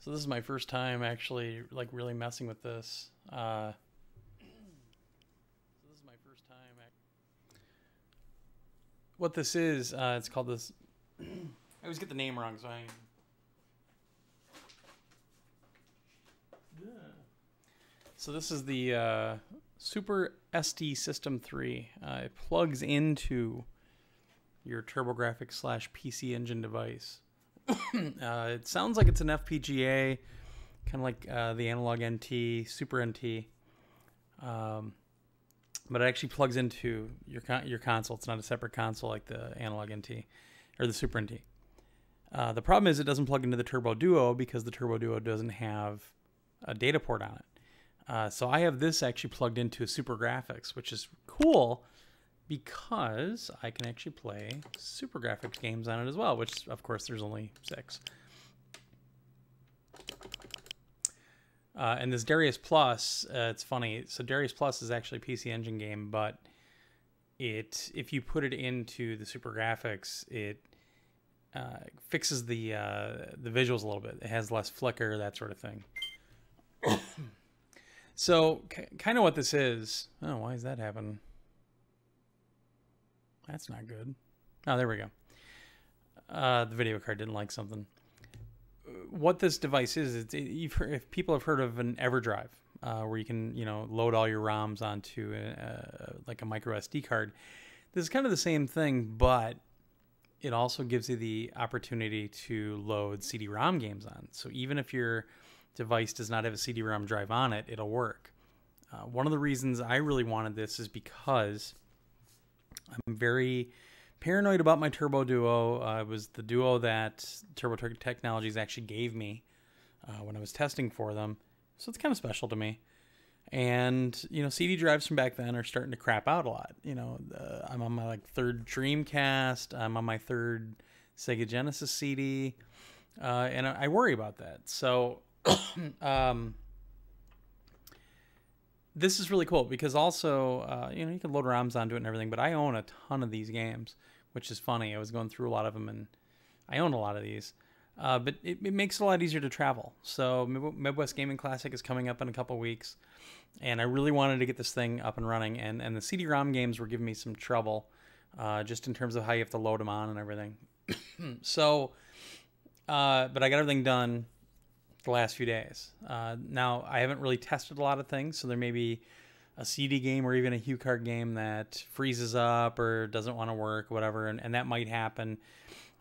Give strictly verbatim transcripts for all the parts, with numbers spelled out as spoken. So this is my first time actually like really messing with this. Uh, so this is my first time. I... What this is, uh, it's called this. I always get the name wrong, so I. Yeah. So this is the uh, Super S D System three. Uh, it plugs into your TurboGrafx slash P C Engine device. Uh, it sounds like it's an F P G A, kind of like uh, the Analog N T, Super N T, um, but it actually plugs into your con your console. It's not a separate console like the Analog N T or the Super N T. Uh, the problem is it doesn't plug into the Turbo Duo because the Turbo Duo doesn't have a data port on it. Uh, so I have this actually plugged into a Super Graphics, which is cool because I can actually play Super Graphics games on it as well, which of course there's only six. Uh, and this Darius Plus, uh, it's funny. So Darius Plus is actually a P C Engine game, but it if you put it into the Super Graphics, it uh, fixes the uh, the visuals a little bit. It has less flicker, that sort of thing. So kind of what this is. Oh, why does that happen? That's not good. Oh, there we go. Uh, the video card didn't like something. What this device is, it's, it, you've heard, if people have heard of an EverDrive, uh, where you can, you know, load all your ROMs onto a, a, like a micro S D card. This is kind of the same thing, but it also gives you the opportunity to load C D ROM games on. So even if your device does not have a C D ROM drive on it, it'll work. Uh, one of the reasons I really wanted this is because I'm very paranoid about my Turbo Duo. Uh, it was the Duo that Turbo Technologies actually gave me uh, when I was testing for them. So it's kind of special to me. And, you know, C D drives from back then are starting to crap out a lot. You know, uh, I'm on my like third Dreamcast. I'm on my third Sega Genesis C D. Uh, and I, I worry about that. So um, this is really cool because also, uh, you know, you can load ROMs onto it and everything, but I own a ton of these games, which is funny. I was going through a lot of them and I own a lot of these, uh, but it, it makes it a lot easier to travel. So Midwest Gaming Classic is coming up in a couple weeks and I really wanted to get this thing up and running, and, and the C D ROM games were giving me some trouble, uh, just in terms of how you have to load them on and everything. So, uh, but I got everything done the last few days. Uh, now, I haven't really tested a lot of things, so there may be a C D game or even a HuCard game that freezes up or doesn't want to work, whatever, and, and that might happen.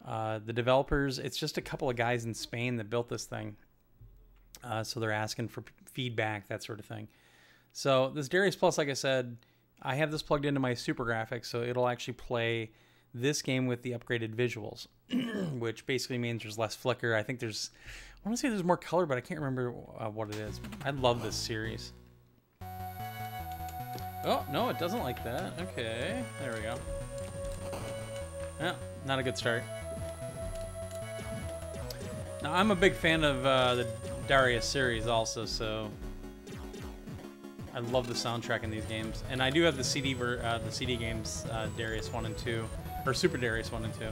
Uh, the developers, it's just a couple of guys in Spain that built this thing, uh, so they're asking for feedback, that sort of thing. So this Darius Plus, like I said, I have this plugged into my Super Graphics, so it'll actually play this game with the upgraded visuals, which basically means there's less flicker. I think there's... I want to say there's more color, but I can't remember uh, what it is. I love this series. Oh, no, it doesn't like that. Okay, there we go. Yeah, not a good start. Now, I'm a big fan of uh, the Darius series also, so I love the soundtrack in these games. And I do have the C D ver uh, the C D games, uh, Darius one and two, or Super Darius one and two.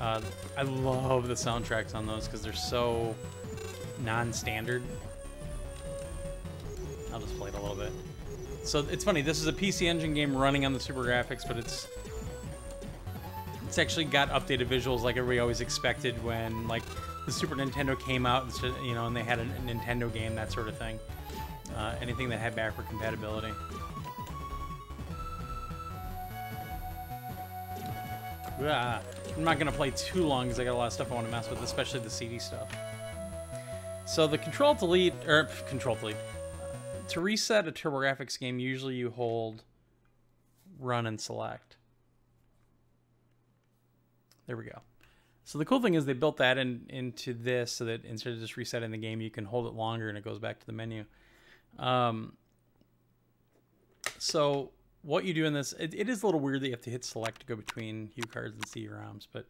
Uh, I love the soundtracks on those because they're so non-standard. I'll just play it a little bit. So it's funny, this is a P C Engine game running on the Super Graphics, but it's it's actually got updated visuals like everybody always expected when like the Super Nintendo came out, and you know, and they had a Nintendo game, that sort of thing. Uh, anything that had backward compatibility. Ah, I'm not going to play too long because I got a lot of stuff I want to mess with, especially the C D stuff. So the Control-Delete, or Control-Delete, uh, to reset a TurboGrafx game, usually you hold Run and Select. There we go. So the cool thing is they built that in, into this so that instead of just resetting the game, you can hold it longer and it goes back to the menu. Um, so... What you do in this, it, it is a little weird that you have to hit select to go between HuCards and C D ROMs, but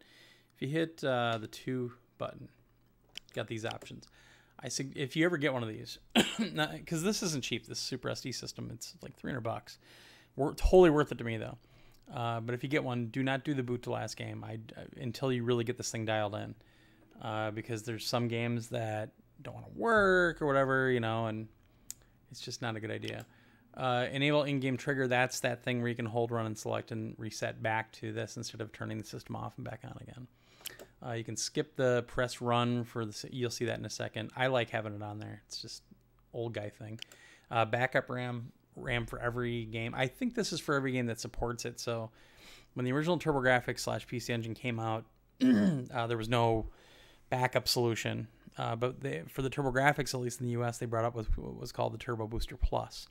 if you hit uh, the two button, you got these options. I say if you ever get one of these, because this isn't cheap, this Super S D system, it's like three hundred bucks. We're totally worth it to me though. Uh, but if you get one, do not do the boot to last game I, I, until you really get this thing dialed in. uh, because there's some games that don't want to work or whatever, you know, and it's just not a good idea. Uh, enable in-game trigger, that's that thing where you can hold, run, and select and reset back to this instead of turning the system off and back on again. Uh, you can skip the press run for the, you'll see that in a second. I like having it on there. It's just old guy thing. Uh, backup RAM, RAM for every game. I think this is for every game that supports it. So when the original TurboGrafx slash P C Engine came out, uh, there was no backup solution. Uh, but they, for the TurboGrafx, at least in the U S, they brought up what was called the Turbo Booster Plus.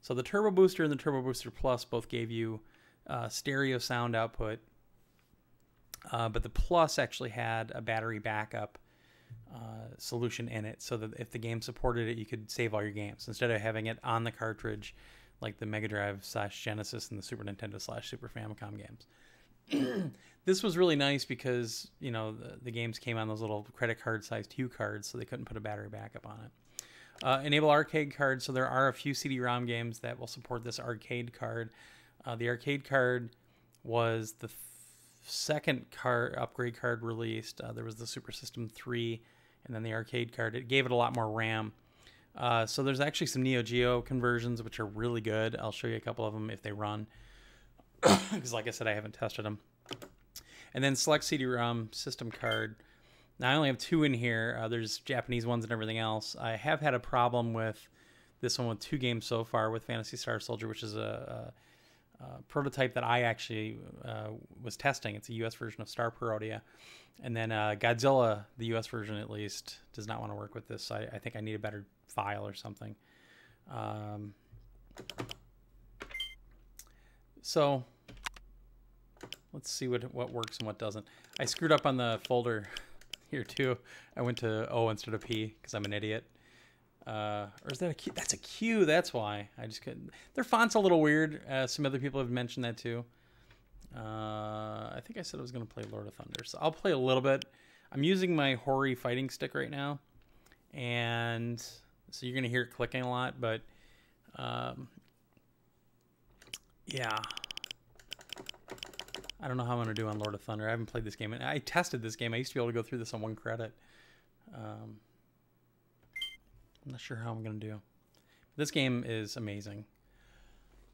So the Turbo Booster and the Turbo Booster Plus both gave you uh, stereo sound output, uh, but the Plus actually had a battery backup uh, solution in it, so that if the game supported it, you could save all your games instead of having it on the cartridge, like the Mega Drive slash Genesis and the Super Nintendo slash Super Famicom games. This was really nice because, you know, the, the games came on those little credit card sized HuCards, so they couldn't put a battery backup on it. Uh, enable arcade card. So there are a few C D ROM games that will support this arcade card. Uh, the arcade card was the second card upgrade card released. Uh, there was the Super System three, and then the arcade card. It gave it a lot more RAM. Uh, so there's actually some Neo Geo conversions which are really good. I'll show you a couple of them if they run, because like I said, I haven't tested them. And then select C D ROM system card. Now, I only have two in here. Uh, there's Japanese ones and everything else. I have had a problem with this one with two games so far, with Phantasy Star Soldier, which is a, a, a prototype that I actually uh, was testing. It's a U S version of Star Parodia. And then uh, Godzilla, the U S version at least, does not want to work with this. So I, I think I need a better file or something. Um, so let's see what, what works and what doesn't. I screwed up on the folder here too. I went to O instead of P because I'm an idiot. Uh, or is that a Q? That's a Q. That's why I just couldn't. Their font's a little weird. Uh, some other people have mentioned that too. Uh, I think I said I was going to play Lord of Thunder, so I'll play a little bit. I'm using my Hori fighting stick right now, and so you're going to hear it clicking a lot. But um, yeah. I don't know how I'm going to do on Lord of Thunder. I haven't played this game. I tested this game. I used to be able to go through this on one credit. Um, I'm not sure how I'm going to do. This game is amazing.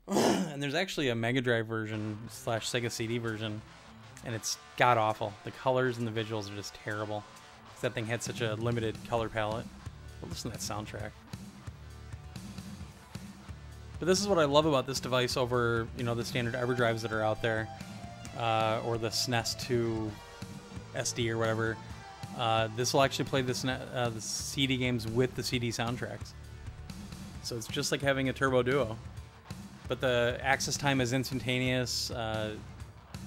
And there's actually a Mega Drive version slash Sega C D version, and it's god-awful. The colors and the visuals are just terrible, because that thing had such a limited color palette. But listen to that soundtrack. But this is what I love about this device over, you know, the standard EverDrives that are out there. Uh, or the S N E S two S D or whatever. Uh, this will actually play the, uh, the C D games with the C D soundtracks. So it's just like having a Turbo Duo. But the access time is instantaneous. Uh,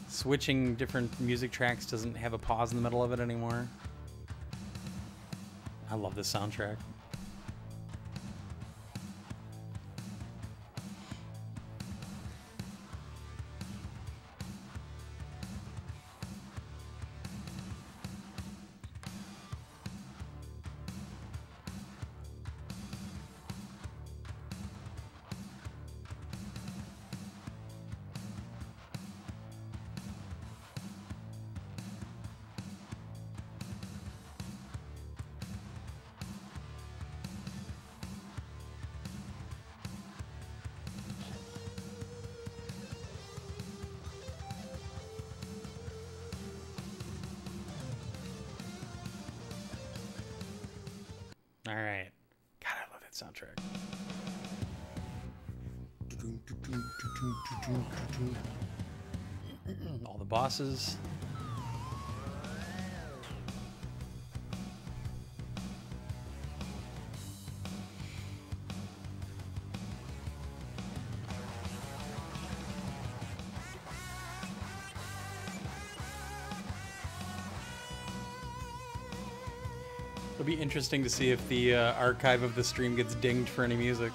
switching different music tracks doesn't have a pause in the middle of it anymore. I love this soundtrack. All right. God, I love that soundtrack. All the bosses. Be interesting to see if the uh, archive of the stream gets dinged for any music.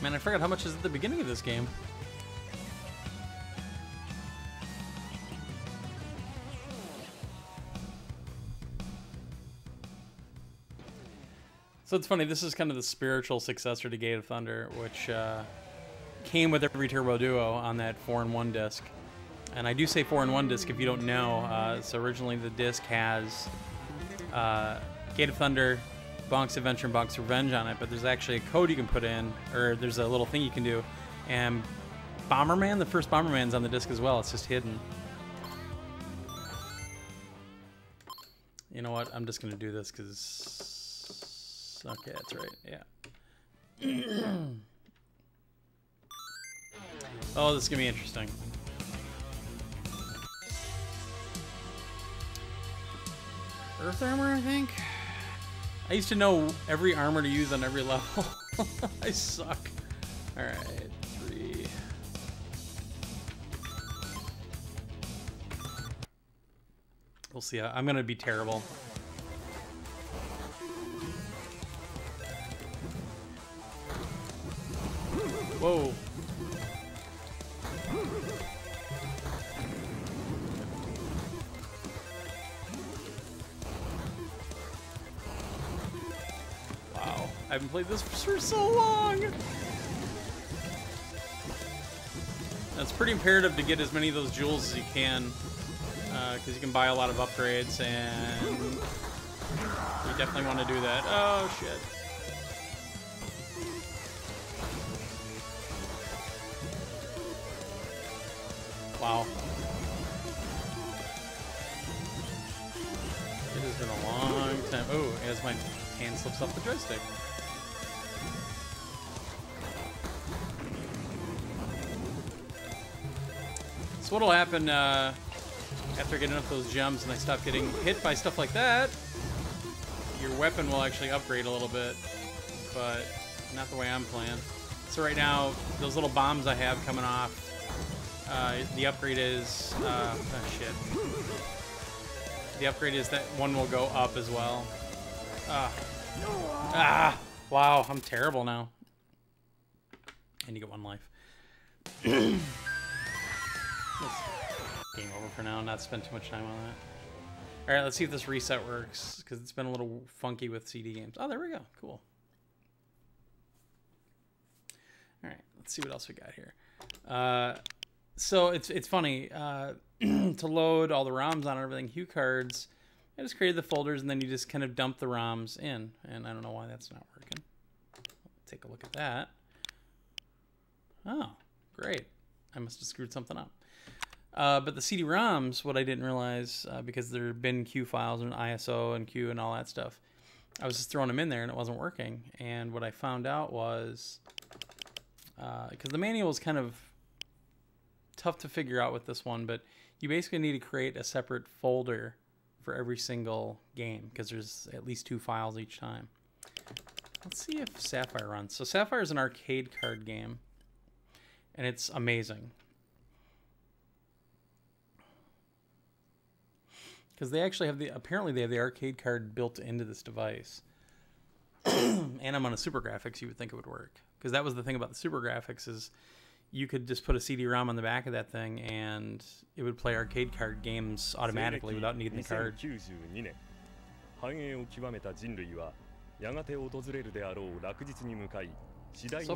Man, I forgot how much is at the beginning of this game. So it's funny, this is kind of the spiritual successor to Gate of Thunder, which uh, came with every Turbo Duo on that four in one disc. And I do say four in one disc if you don't know. Uh, so originally the disc has uh, Gate of Thunder, Bonk's Adventure, and Bonk's Revenge on it, but there's actually a code you can put in, or there's a little thing you can do, and Bomberman, the first Bomberman's on the disc as well, it's just hidden. You know what, I'm just going to do this because... Okay, that's right, yeah. Oh, this is going to be interesting. Earth armor, I think? I used to know every armor to use on every level. I suck. Alright, three. We'll see. I'm going to be terrible. Whoa. Wow. I haven't played this for so long. It's pretty imperative to get as many of those jewels as you can, because uh, you can buy a lot of upgrades, and you definitely want to do that. Oh, shit. Wow. It has been a long time. Oh, as my hand slips off the joystick. So what'll happen, uh... after getting enough of those gems and I stop getting hit by stuff like that, your weapon will actually upgrade a little bit, but not the way I'm playing. So right now, those little bombs I have coming off, uh, the upgrade is, uh, oh shit. The upgrade is that one will go up as well. Ah, ah, wow, I'm terrible now. And you get one life. Game over for now, not spend too much time on that. Alright, let's see if this reset works, because it's been a little funky with C D games. Oh, there we go. Cool. Alright, let's see what else we got here. Uh, so, it's it's funny. Uh, to load all the ROMs on everything, HuCards, I just created the folders, and then you just kind of dump the ROMs in. And I don't know why that's not working. Let's take a look at that. Oh, great. I must have screwed something up. Uh, but the C D ROMs, what I didn't realize, uh, because there had been Q files and I S O and Q and all that stuff, I was just throwing them in there and it wasn't working. And what I found out was, because uh, the manual is kind of tough to figure out with this one, but you basically need to create a separate folder for every single game, because there's at least two files each time. Let's see if Sapphire runs. So Sapphire is an arcade card game, and it's amazing. Because they actually have the, apparently they have the arcade card built into this device. And I'm on a Super Graphics, you would think it would work. Because that was the thing about the Super Graphics, is you could just put a C D ROM on the back of that thing and it would play arcade card games automatically without needing the card. So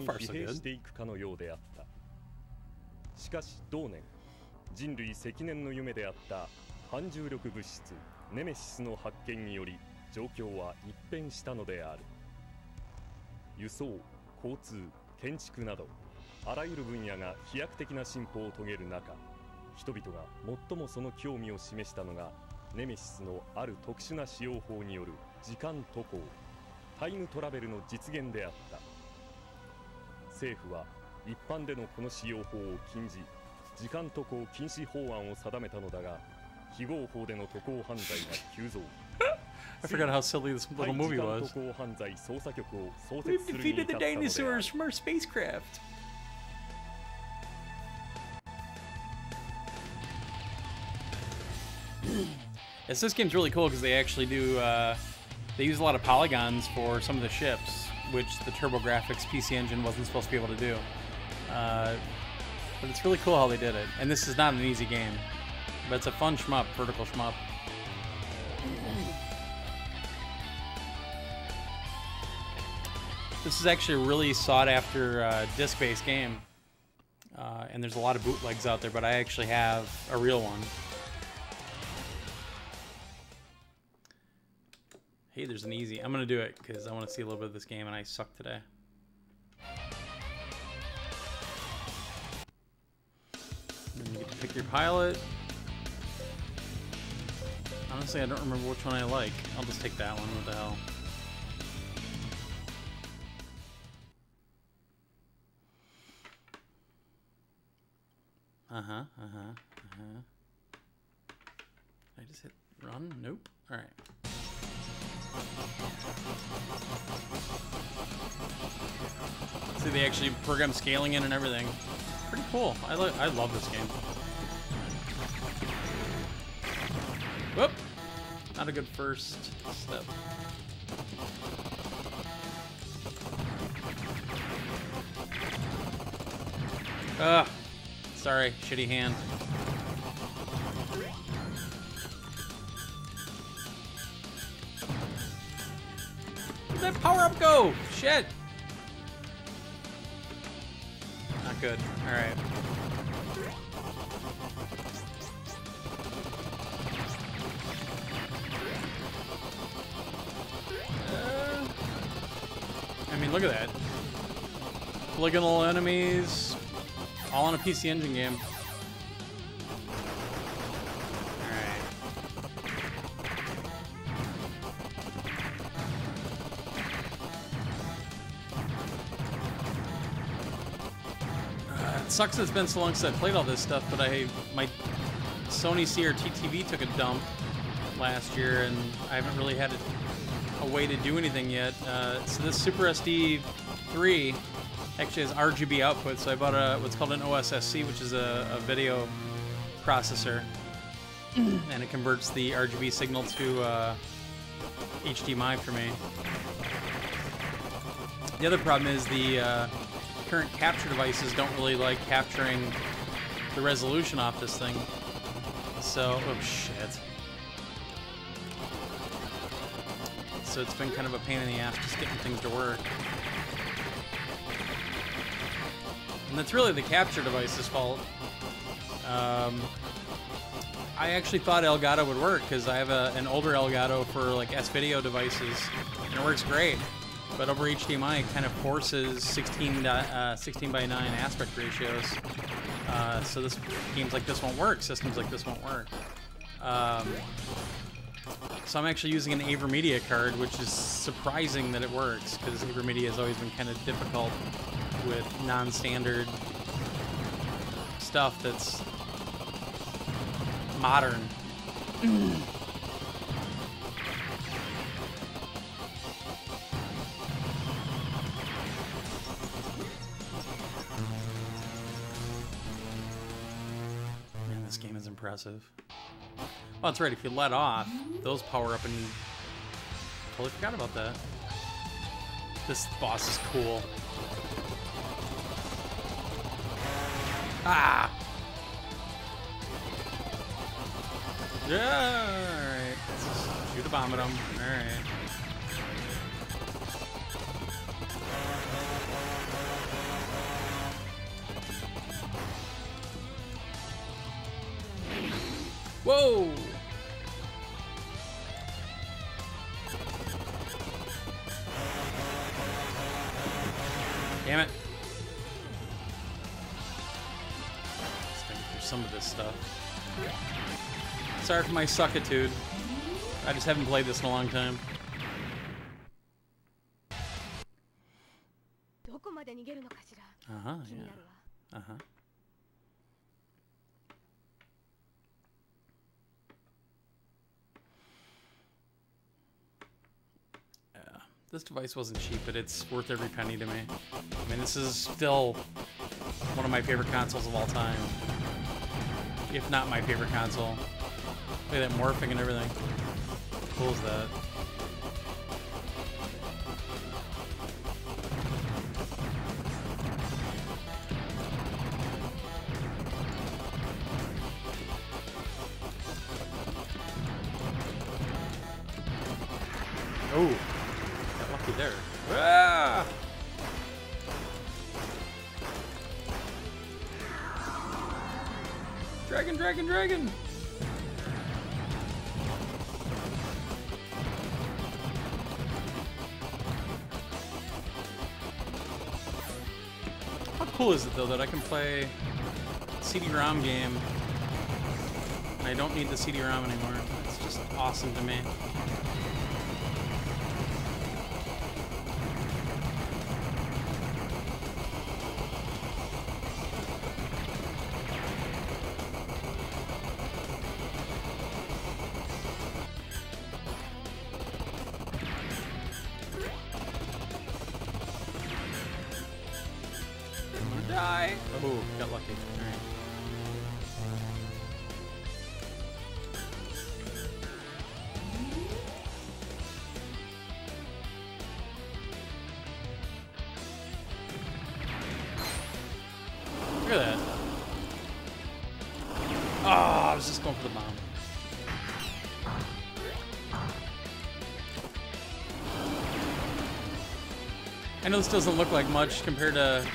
far, so good. 反重力物質ネメシスの発見により状況は一変したのである。輸送、交通、建築などあらゆる分野が飛躍的な進歩を遂げる中、人々が最もその興味を示したのがネメシスのある特殊な使用法による時間渡航、タイムトラベルの実現であった。政府は一般でのこの使用法を禁じ、時間渡航禁止法案を定めたのだが、 I forgot how silly this little movie was. We've defeated the dinosaurs from our spacecraft. Yes, this game's really cool because they actually do, uh, they use a lot of polygons for some of the ships, which the TurboGrafx P C Engine wasn't supposed to be able to do. Uh, but it's really cool how they did it. And this is not an easy game. But it's a fun shmup, vertical shmup. This is actually a really sought-after uh, disc-based game, uh, and there's a lot of bootlegs out there, but I actually have a real one. Hey, there's an easy. I'm going to do it because I want to see a little bit of this game, and I suck today. And you get to pick your pilot. Honestly, I don't remember which one I like. I'll just take that one. What the hell? Uh-huh, uh-huh, uh-huh. Did I just hit run? Nope. All right. See, they actually program scaling in and everything. Pretty cool. I, lo I love this game. Whoop! Not a good first step. Ugh. Sorry, shitty hand. Where'd that power-up go? Shit! Not good. Alright. Uh, I mean, look at that. Polygonal enemies. All on a P C Engine game. Alright. Uh, it sucks it's been so long since I played all this stuff, but I my Sony C R T T V took a dump last year, and I haven't really had a, a way to do anything yet. Uh, so this Super S D three... actually has R G B output, so I bought a what's called an O S S C, which is a, a video processor, and it converts the R G B signal to uh, H D M I for me. The other problem is the uh, current capture devices don't really like capturing the resolution off this thing. So, oh shit. So it's been kind of a pain in the ass just getting things to work. And that's really the capture device's fault. Um, I actually thought Elgato would work because I have a, an older Elgato for like S-Video devices, and it works great. But over H D M I, it kind of forces sixteen by nine aspect ratios. Uh, so this games like this won't work. Systems like this won't work. Um, so I'm actually using an AverMedia card, which is surprising that it works because AverMedia has always been kind of difficult with non-standard stuff that's modern. Man, this game is impressive. Well, that's right, if you let off, those power up and... Totally forgot about that. This boss is cool. Ah! Yeah! Alright. Let's just shoot a bomb at him. Alright. Whoa! Damn it. Some of this stuff. Sorry for my suckitude. I just haven't played this in a long time. Uh-huh, yeah. Uh-huh. Yeah. This device wasn't cheap, but it's worth every penny to me. I mean, this is still one of my favorite consoles of all time. If not my favorite console. Look at that morphing and everything. How cool is that? Oh! Got lucky there. Ah! dragon, dragon, dragon! How cool is it, though, that I can play a C D ROM game and I don't need the C D ROM anymore? It's just awesome to me. I know this doesn't look like much compared to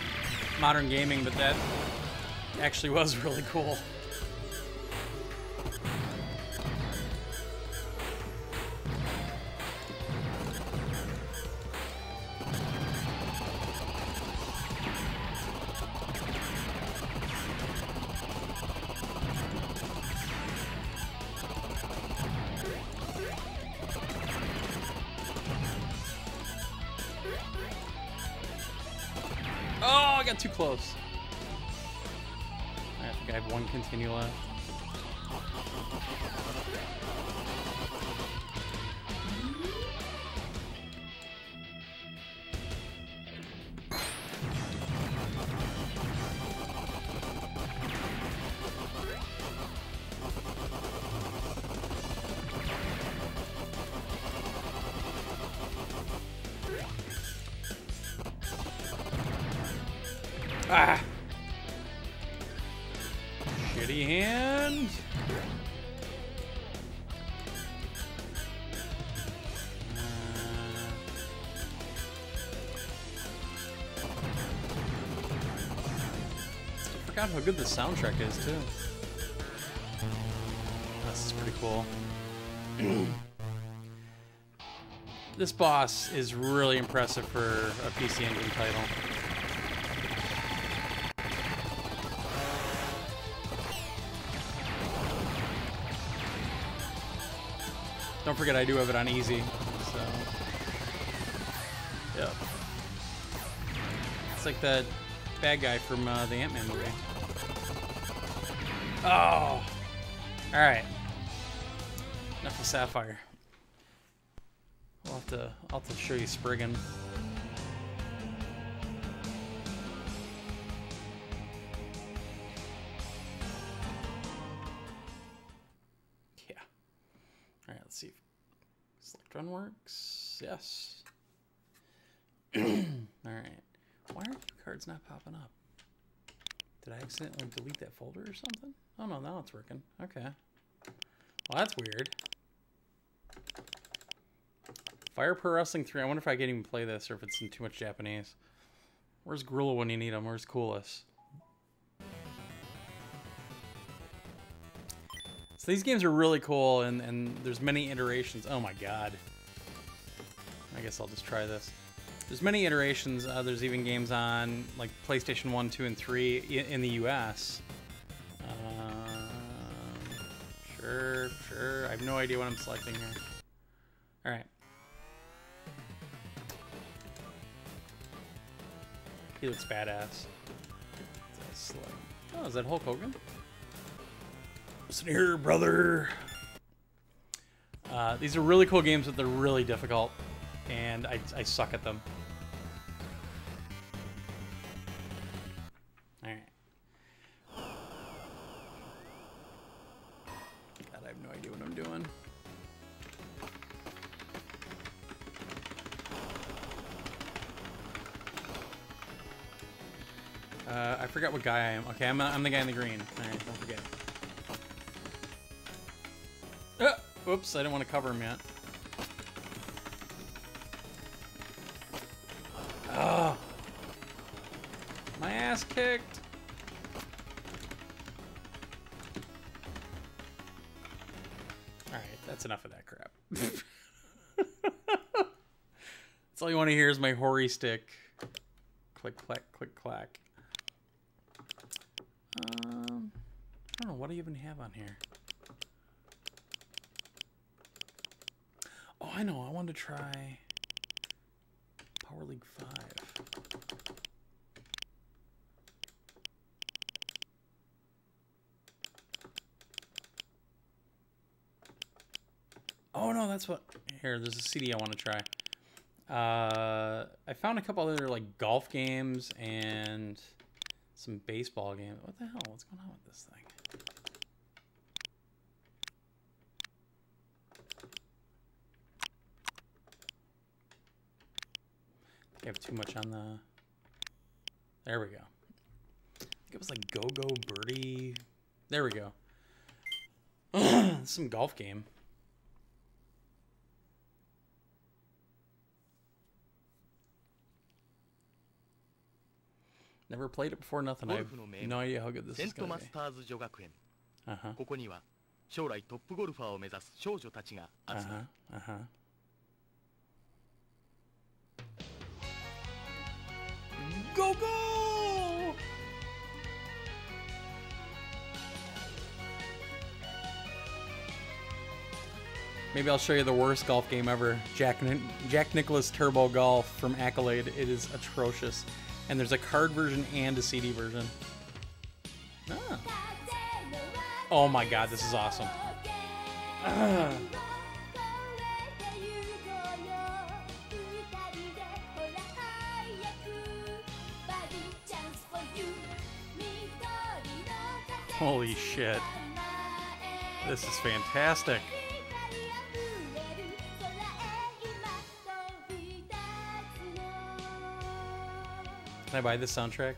modern gaming, but that actually was really cool. Close. I think I have one continue left. I forgot how good the soundtrack is, too. This is pretty cool. This boss is really impressive for a P C Engine title. Don't forget, I do have it on easy, so... Yep. It's like that bad guy from uh, the Ant-Man movie. Oh! Alright. Enough of Sapphire. I'll have to, I'll have to show you Spriggan. Yeah. Alright, let's see if select run works. Yes. Alright. Why are cards not popping up? Did I accidentally delete that folder or something? Oh no, now it's working. Okay. Well, that's weird. Fire Pro Wrestling three. I wonder if I can even play this or if it's in too much Japanese. Where's Gorilla when you need him? Where's Coolest? So these games are really cool, and, and there's many iterations. Oh my god. I guess I'll just try this. There's many iterations. Uh, there's even games on like PlayStation one, two, and three in the U S Uh, sure, sure. I have no idea what I'm selecting here. All right. He looks badass. Oh, is that Hulk Hogan? Listen here, brother. Uh, these are really cool games, but they're really difficult. And I, I suck at them. Alright. God, I have no idea what I'm doing. Uh, I forgot what guy I am. Okay, I'm, I'm the guy in the green. Alright, don't forget. Ah, oops, I didn't want to cover him yet. Oh, my ass kicked. That's enough of that crap. That's all you want to hear is my Hori stick. Click, clack, click, clack. Um, I don't know. What do you even have on here? Oh, I know. I wanted to try Power League five. Oh, no, that's what... Here, there's a C D I want to try. Uh, I found a couple other, like, golf games and some baseball games. What the hell? What's going on with this thing? I have too much on the... There we go. I think it was like Go-Go Birdie. There we go. Some golf game. Never played it before, nothing. I have no idea how good this is going to be. Uh-huh. Uh-huh. Uh-huh. Go, go! Maybe I'll show you the worst golf game ever. Jack, Ni Jack Nicklaus Turbo Golf from Accolade. It is atrocious. And there's a card version and a C D version. Ah. Oh my god, this is awesome. Ah. Holy shit. This is fantastic. Can I buy this soundtrack?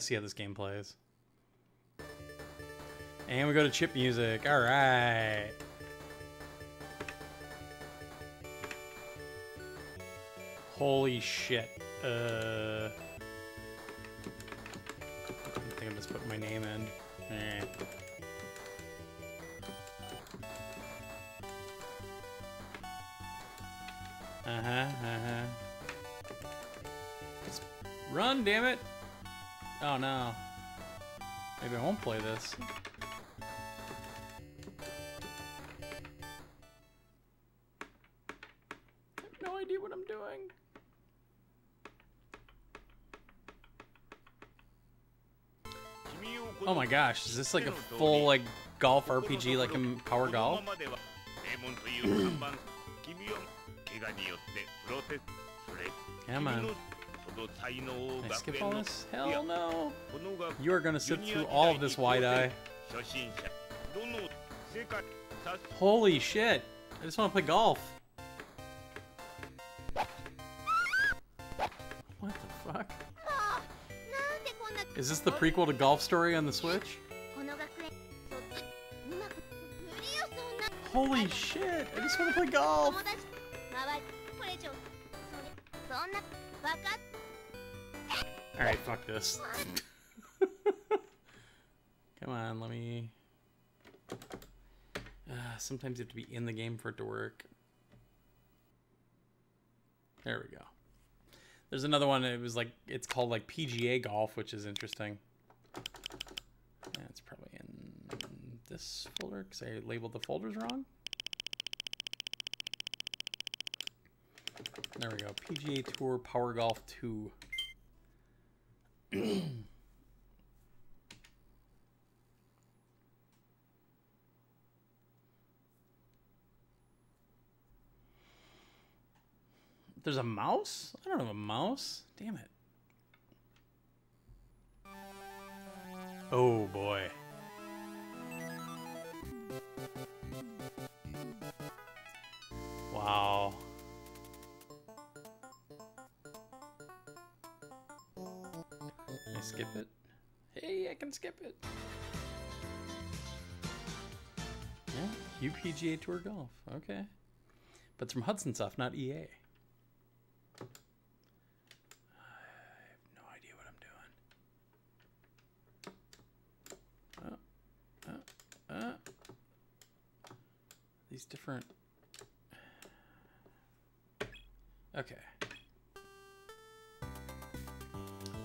See how this game plays. And we go to chip music. All right. Holy shit. Uh, I think I'm just putting my name in. Eh. Uh huh. Uh huh. Just run, damn it. Oh no. Maybe I won't play this. I have no idea what I'm doing. Oh my gosh, is this like a full like golf R P G like in Power Golf? Come on. Can I skip all this? Hell no! You are gonna sit through all of this wide-eye. Holy shit! I just wanna play golf! What the fuck? Is this the prequel to Golf Story on the Switch? Holy shit! I just wanna play golf! Alright, fuck this. Come on, let me... Uh, sometimes you have to be in the game for it to work. There we go. There's another one, it was like, it's called like P G A Golf, which is interesting. That's probably in this folder, because I labeled the folders wrong. There we go, P G A Tour Power Golf two. There's a mouse? I don't have a mouse. Damn it. Oh boy. Wow. Can I skip it? Hey, I can skip it. Yeah, U P G A Tour Golf. Okay. But it's from Hudson Soft, not E A. I have no idea what I'm doing. Uh, uh, uh. These different. Okay.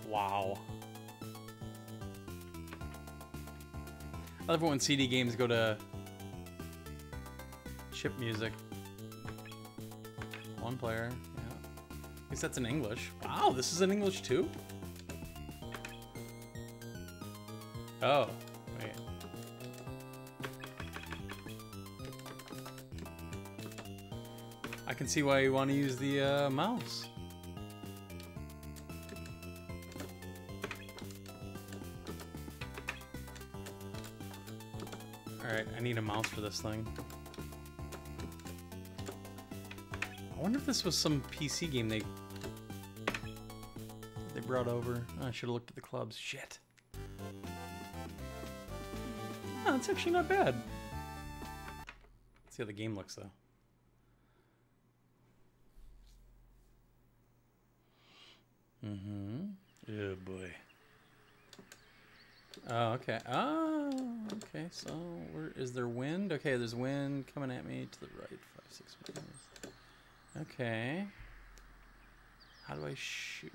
Wow. I love it when C D games go to chip music. One player, yeah. At least that's in English. Wow, this is in English too? Oh, wait. I can see why you want to use the uh, mouse. Alright, I need a mouse for this thing. I wonder if this was some P C game they they brought over. Oh, I should have looked at the clubs. Shit. Oh, that's actually not bad. Let's see how the game looks though. Mm-hmm. Oh boy. Oh, okay. Oh, okay. So, where is there wind? Okay, there's wind coming at me to the right. Five, six meters. Okay. How do I shoot?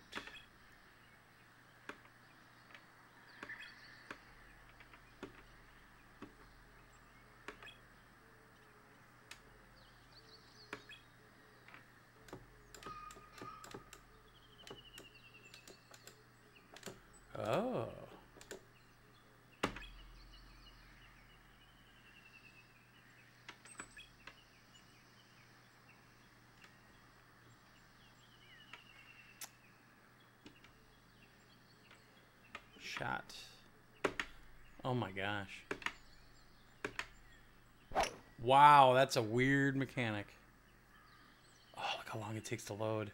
Oh. Shot. Oh my gosh. Wow, that's a weird mechanic. Oh, look how long it takes to load.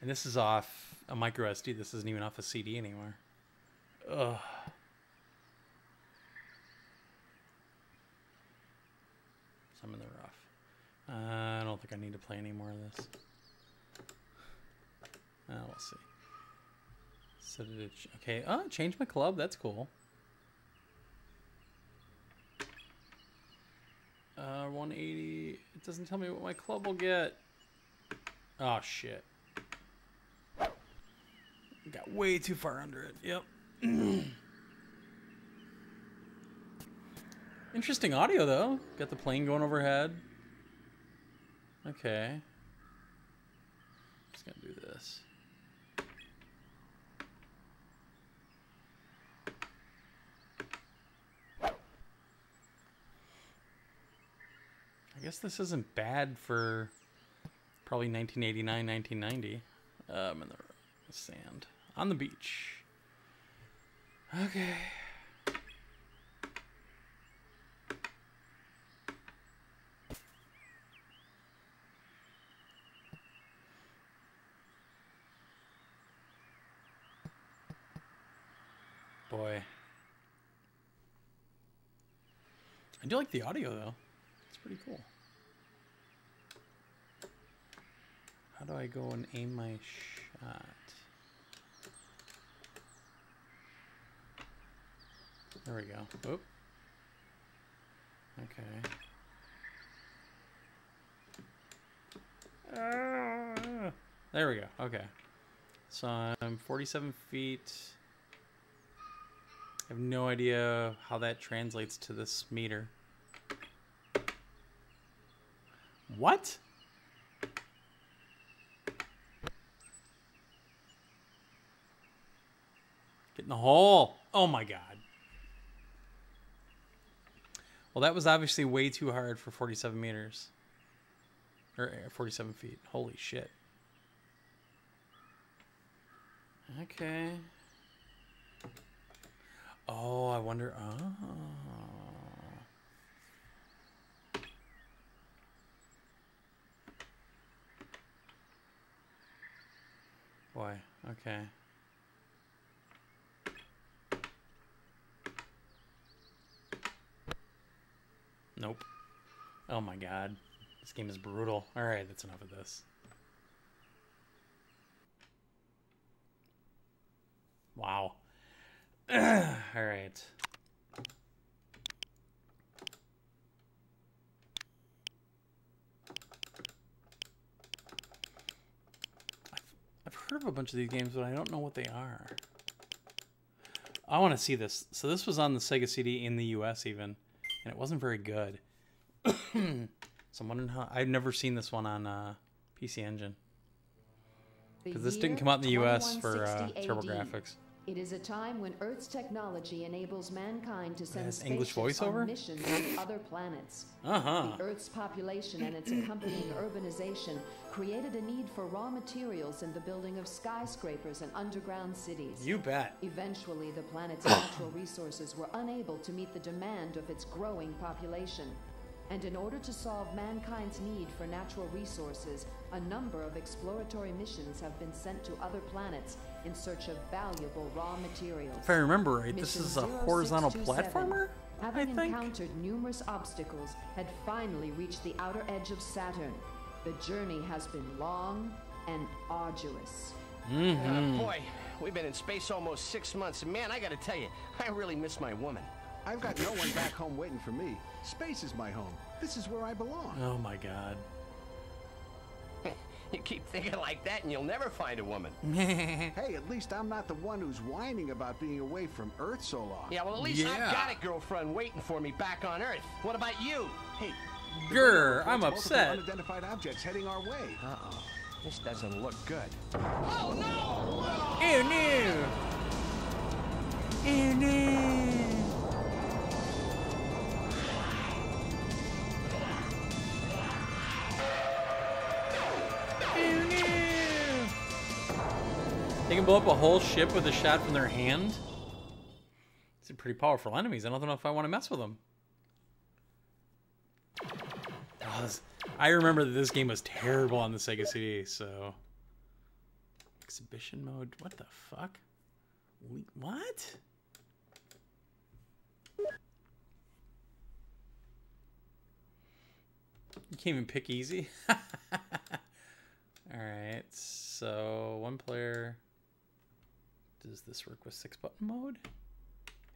And this is off a micro S D. This isn't even off a C D anymore. Ugh. Some of them are off. Uh, I don't think I need to play any more of this. Uh, we'll see. So did it ch okay. Oh, change my club. That's cool. Uh, one eighty. It doesn't tell me what my club will get. Oh, shit. Got way too far under it. Yep. Interesting audio, though. Got the plane going overhead. Okay. I'm just going to do this. I guess this isn't bad for probably nineteen eighty-nine, nineteen ninety. Um, in the sand. On the beach. Okay. Boy. I do like the audio though. It's pretty cool. How do I go and aim my shot? There we go. Oop. Okay. Ah, there we go. Okay. So I'm forty-seven feet. I have no idea how that translates to this meter. What? Get in the hole. Oh my God. Well, that was obviously way too hard for forty-seven meters. Or forty-seven feet. Holy shit. Okay. Oh, I wonder. Oh. Boy, okay. Nope. Oh my god. This game is brutal. Alright, that's enough of this. Wow. All right. I've, I've heard of a bunch of these games, but I don't know what they are. I want to see this. So this was on the Sega C D in the U S even, and it wasn't very good. So I'm wondering how... I've never seen this one on uh, P C Engine. Because this didn't come out in the U S for uh, TurboGrafx. It is a time when Earth's technology enables mankind to send spaceships on missions to other planets. Uh-huh. The Earth's population and its accompanying urbanization created a need for raw materials in the building of skyscrapers and underground cities. You bet. Eventually, the planet's natural resources were unable to meet the demand of its growing population. And in order to solve mankind's need for natural resources, a number of exploratory missions have been sent to other planets in search of valuable raw materials. If I remember right, this is a horizontal platformer? Having encountered numerous obstacles, had finally reached the outer edge of Saturn. The journey has been long and arduous. Mm-hmm. Uh, boy, we've been in space almost six months. Man, I gotta tell you, I really miss my woman. I've got no one back home waiting for me. Space is my home. This is where I belong. Oh my god. You keep thinking like that and you'll never find a woman. Hey, at least I'm not the one who's whining about being away from Earth so long. Yeah, well at least yeah. I've got a girlfriend waiting for me back on Earth. What about you? Hey, grr, I'm upset. Unidentified objects heading our way. Uh-oh. This doesn't look good. Oh no! Ew, no! Ew, no! They can blow up a whole ship with a shot from their hand. These are pretty powerful enemies. I don't know if I want to mess with them. Oh, this, I remember that this game was terrible on the Sega C D, so... Exhibition mode? What the fuck? What? You can't even pick easy? Alright, so one player... Does this work with six button mode?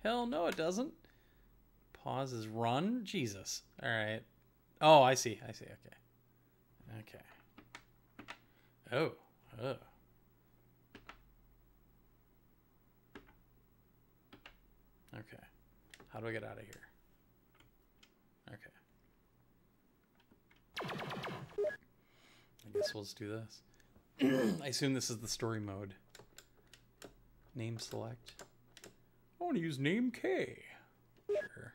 Hell no, it doesn't. Pause is run. Jesus. All right. Oh, I see. I see. Okay. Okay. Oh. Oh. Okay. How do I get out of here? Okay. I guess we'll just do this. I assume this is the story mode. Name select. I want to use name K. Sure.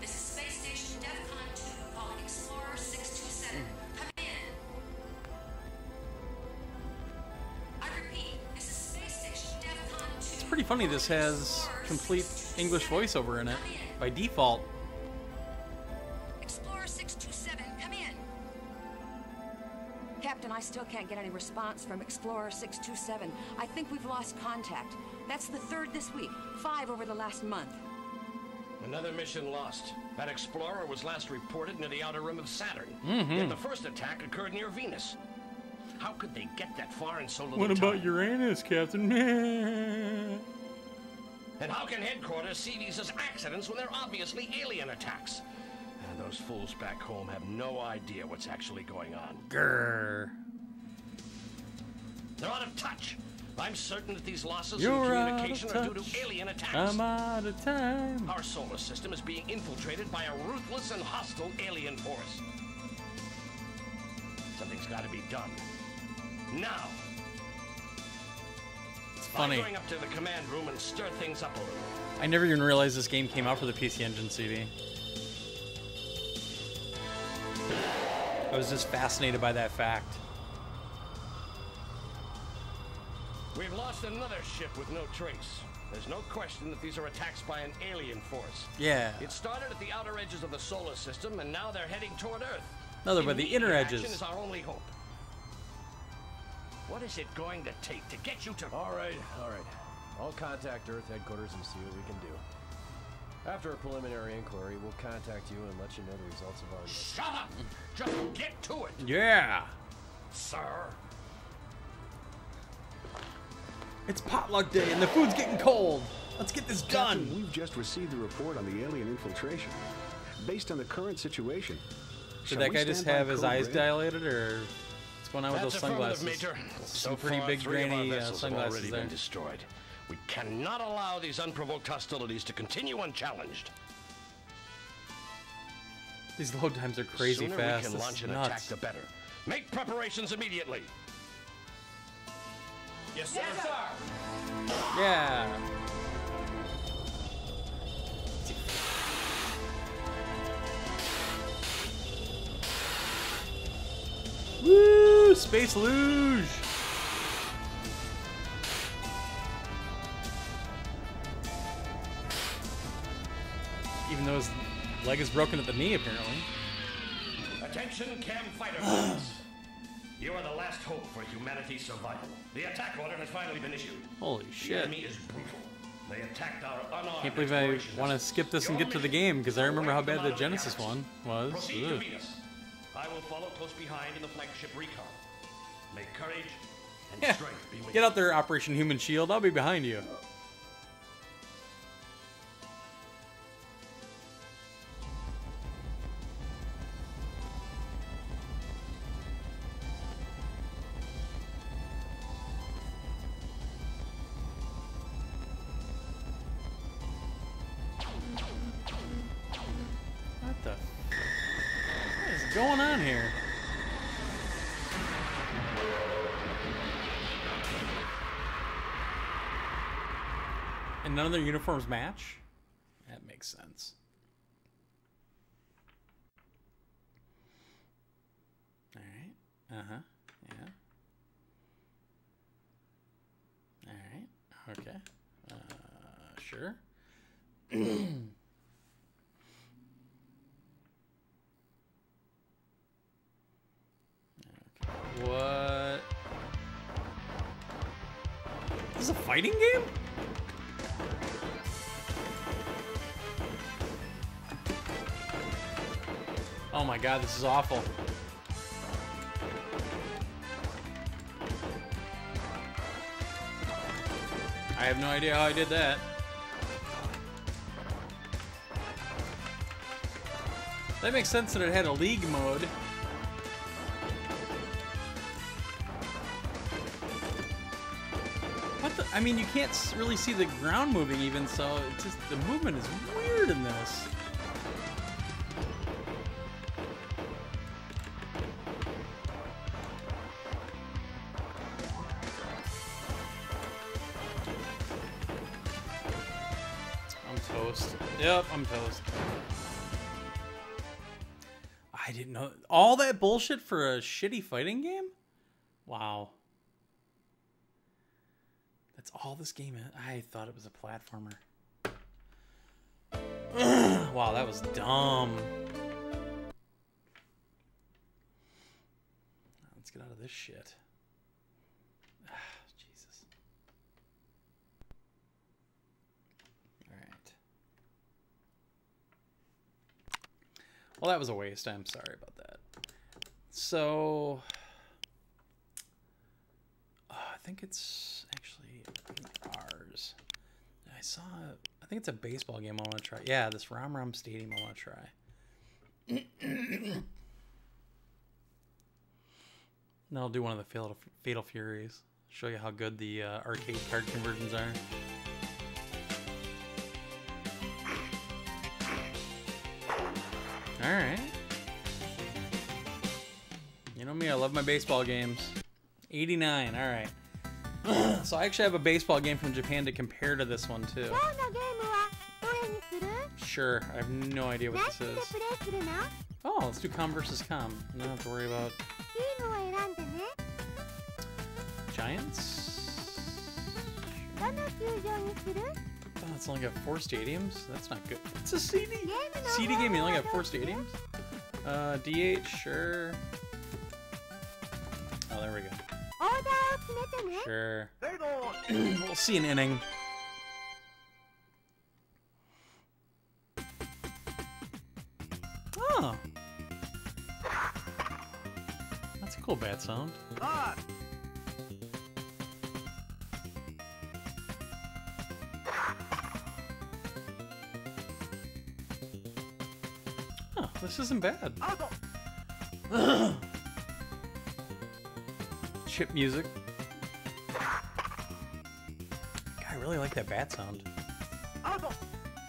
This is space station DEFCON two, calling Explorer six two seven. Come in. I repeat, this is space station DEFCON two, calling Explorer six two seven. Come pretty funny this has complete English voiceover in it by default. Explorer six two seven, come in. Captain, I still can't get any response from Explorer six two seven. I think we've lost contact. That's the third this week, five over the last month. Another mission lost. That Explorer was last reported near the outer rim of Saturn. Mm-hmm. Yet the first attack occurred near Venus. How could they get that far in so little time? What about Uranus, Captain? And how can headquarters see these as accidents when they're obviously alien attacks? And those fools back home have no idea what's actually going on. Grr. They're out of touch. I'm certain that these losses You're in communication are due to alien attacks. I'm out of time. Our solar system is being infiltrated by a ruthless and hostile alien force. Something's got to be done. Now. It's funny. By going up to the command room and stir things up a little. I never even realized this game came out for the P C Engine C D. I was just fascinated by that fact. We've lost another ship with no trace. There's no question that these are attacks by an alien force. Yeah. It started at the outer edges of the solar system, and now they're heading toward Earth. No, they're by the inner edges. Is our only hope. What is it going to take to get you to... All right, all right. I'll contact Earth headquarters and see what we can do. After a preliminary inquiry, we'll contact you and let you know the results of our... Shut up! Just get to it! Yeah! Sir! It's potluck day and the food's getting cold. Let's get this done. Captain, we've just received the report on the alien infiltration. Based on the current situation, did that guy just have his eyes dilated, or what's going on with those sunglasses? Some pretty big grainy uh, sunglasses there. Have already been destroyed. We cannot allow these unprovoked hostilities to continue unchallenged. These load times are crazy fast. The sooner we can launch an attack, the better. Make preparations immediately. Yes, sir. Yes, sir. Yeah. Woo! Space luge. Even though his leg is broken at the knee, apparently. Attention, cam fighter pilots. You are the last hope for humanity's survival. The attack order has finally been issued. Holy shit. The enemy is brutal. They attacked our unarmed. Can't believe I want to skip this and get to the game, because I remember how bad the Genesis one was. Proceed to Venus. I will follow close behind in the flagship recon. May courage and yeah. strength be with you. Get out there, Operation Human Shield. I'll be behind you. None of their uniforms match? That makes sense. Alright. Uh-huh. Yeah. Alright. Okay. Uh, sure. Okay. What? This is a fighting game? Oh my god, this is awful. I have no idea how I did that. That makes sense that it had a league mode. What the? I mean, you can't really see the ground moving even, so it's just the movement is weird in this. Yep, I'm toast. I didn't know all that bullshit for a shitty fighting game? Wow. That's all this game is. I thought it was a platformer. Wow, that was dumb. Let's get out of this shit. Well, that was a waste. I'm sorry about that. So, uh, I think it's actually ours. I saw, I think it's a baseball game I want to try. Yeah, this Rom Rom Stadium I want to try. Then I'll do one of the Fatal, Fatal Furies. show you how good the uh, arcade card conversions are. All right. You know me, I love my baseball games. eighty-nine, all right. So I actually have a baseball game from Japan to compare to this one too. Sure, I have no idea what this is. Oh, let's do com versus com. I don't have to worry about giants. Oh, it's only got four stadiums? That's not good. It's a C D! C D game, you only got four stadiums? Uh, D H, sure. Oh, there we go. Sure. We'll see an inning. Oh. That's a cool bat sound. Ah. Huh, this isn't bad. Ugh. Chip music. I really like that bat sound.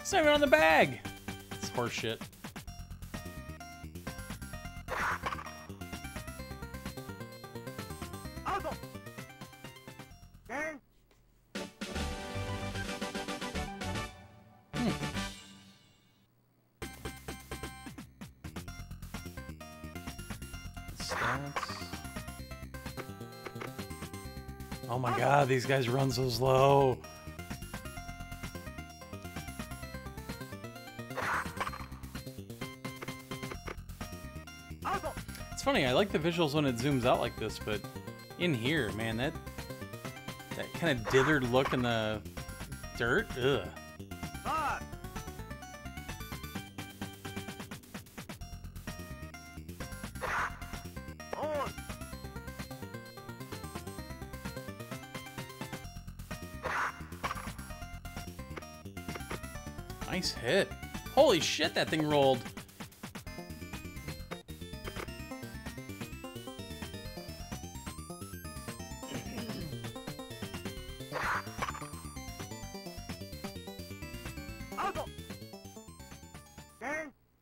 It's not even on the bag! It's horse shit. Oh my god, these guys run so slow. It's funny, I like the visuals when it zooms out like this, but in here, man, that that kind of dithered look in the dirt, ugh. Nice hit. Holy shit, that thing rolled.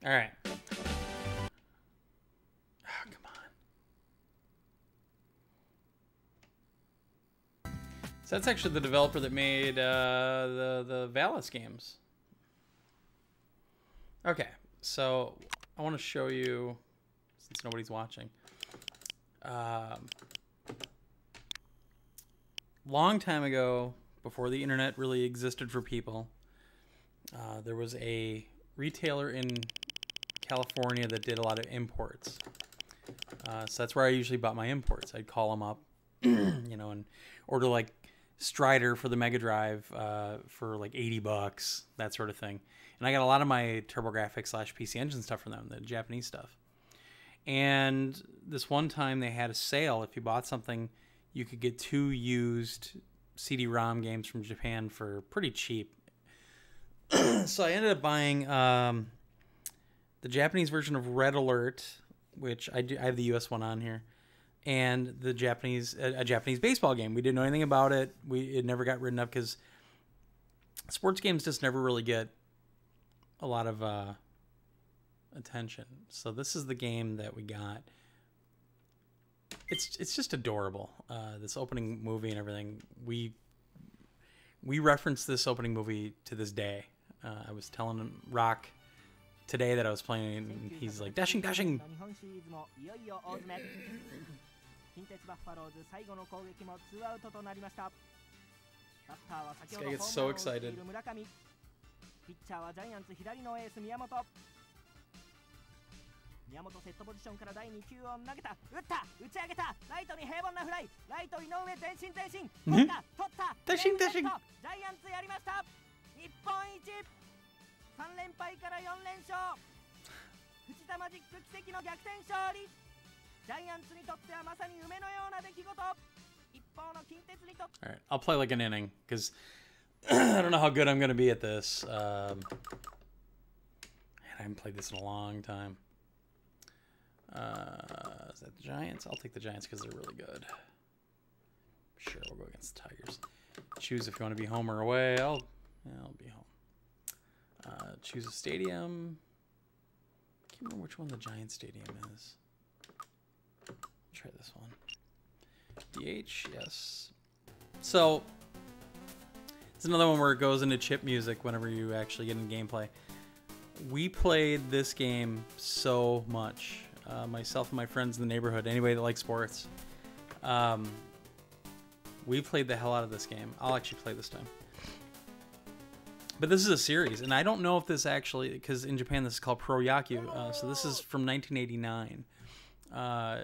All right. Oh, come on. So that's actually the developer that made uh, the, the Valis games. Okay, so I want to show you, since nobody's watching, um, long time ago, before the internet really existed for people, uh, there was a retailer in California that did a lot of imports. Uh, so that's where I usually bought my imports. I'd call them up, you know, and order like Strider for the Mega Drive uh, for like eighty bucks, that sort of thing. And I got a lot of my TurboGrafx slash P C Engine stuff from them, the Japanese stuff. And this one time they had a sale. If you bought something, you could get two used C D ROM games from Japan for pretty cheap. So I ended up buying um, the Japanese version of Red Alert, which I, do, I have the U S one on here, and the Japanese a, a Japanese baseball game. We didn't know anything about it. We, it never got written up because sports games just never really get a lot of uh, attention. So this is the game that we got. It's it's just adorable. Uh, this opening movie and everything. We we reference this opening movie to this day. Uh, I was telling Rock today that I was playing, and he's like dashing, dashing. This guy gets so excited. Dashing, dashing. Alright, I'll play like an inning, because I don't know how good I'm going to be at this. Um, man, I haven't played this in a long time. Uh, is that the Giants? I'll take the Giants because they're really good. Sure, we'll go choose if you want to be home or away. I'll, I'll be home. Uh, choose a stadium. I can't remember which one the Giant Stadium is. I'll try this one. D H, yes. So, it's another one where it goes into chip music whenever you actually get in gameplay. We played this game so much. Uh, myself and my friends in the neighborhood, anybody that likes sports. Um, we played the hell out of this game. I'll actually play this time. But this is a series, and I don't know if this actually, because in Japan this is called Pro Yakyu, uh, so this is from nineteen eighty-nine. Uh,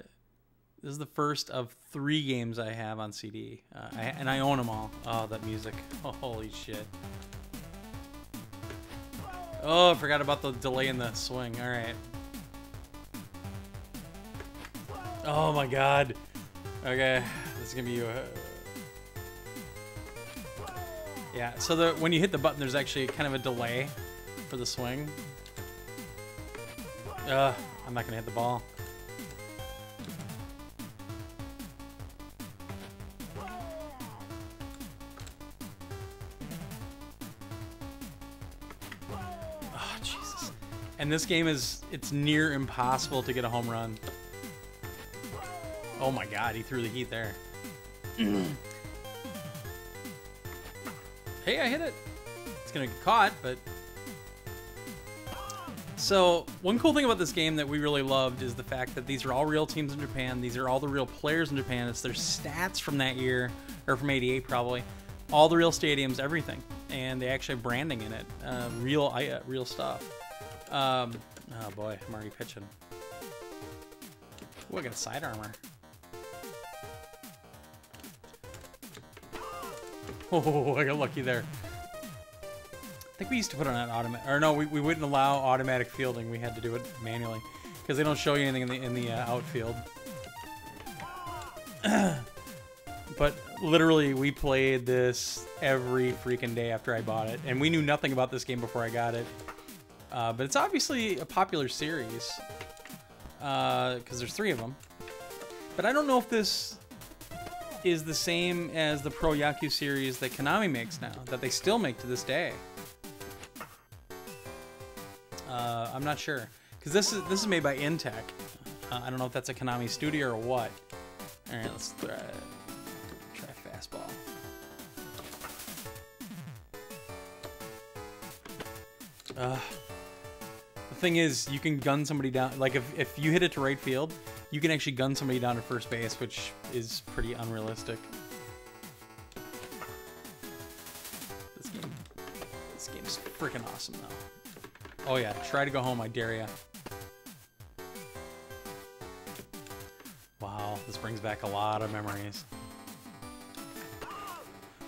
this is the first of three games I have on C D, uh, I, and I own them all. Oh, that music. Oh, holy shit. Oh, I forgot about the delay in the swing. All right. Oh my god. Okay, this is gonna be... Uh, Yeah, so the, when you hit the button, there's actually kind of a delay for the swing. Ugh, I'm not gonna hit the ball. Oh, Jesus. And this game is, it's near impossible to get a home run. Oh my god, he threw the heat there. Hey, I hit it. It's gonna get caught, but... So, one cool thing about this game that we really loved is the fact that these are all real teams in Japan. These are all the real players in Japan. It's their stats from that year, or from eighty-eight probably. All the real stadiums, everything. And they actually have branding in it. Uh, real uh, real stuff. Um, oh boy, I'm already pitching. Ooh, I got a side armor. Oh, I got lucky there. I think we used to put on an automatic, or no, we, we wouldn't allow automatic fielding. We had to do it manually because they don't show you anything in the in the uh, outfield. But literally, we played this every freaking day after I bought it, and we knew nothing about this game before I got it. Uh, but it's obviously a popular series because uh, there's three of them. But I don't know if this is the same as the Pro Yakyu series that Konami makes now, that they still make to this day. Uh, I'm not sure, because this is this is made by N T E C. Uh, I don't know if that's a Konami studio or what. All right, let's try, try fastball. Uh, the thing is, you can gun somebody down. Like if if you hit it to right field, you can actually gun somebody down to first base, which is pretty unrealistic. This game, this game's freaking awesome, though. Oh yeah, try to go home, I dare ya. Wow, this brings back a lot of memories.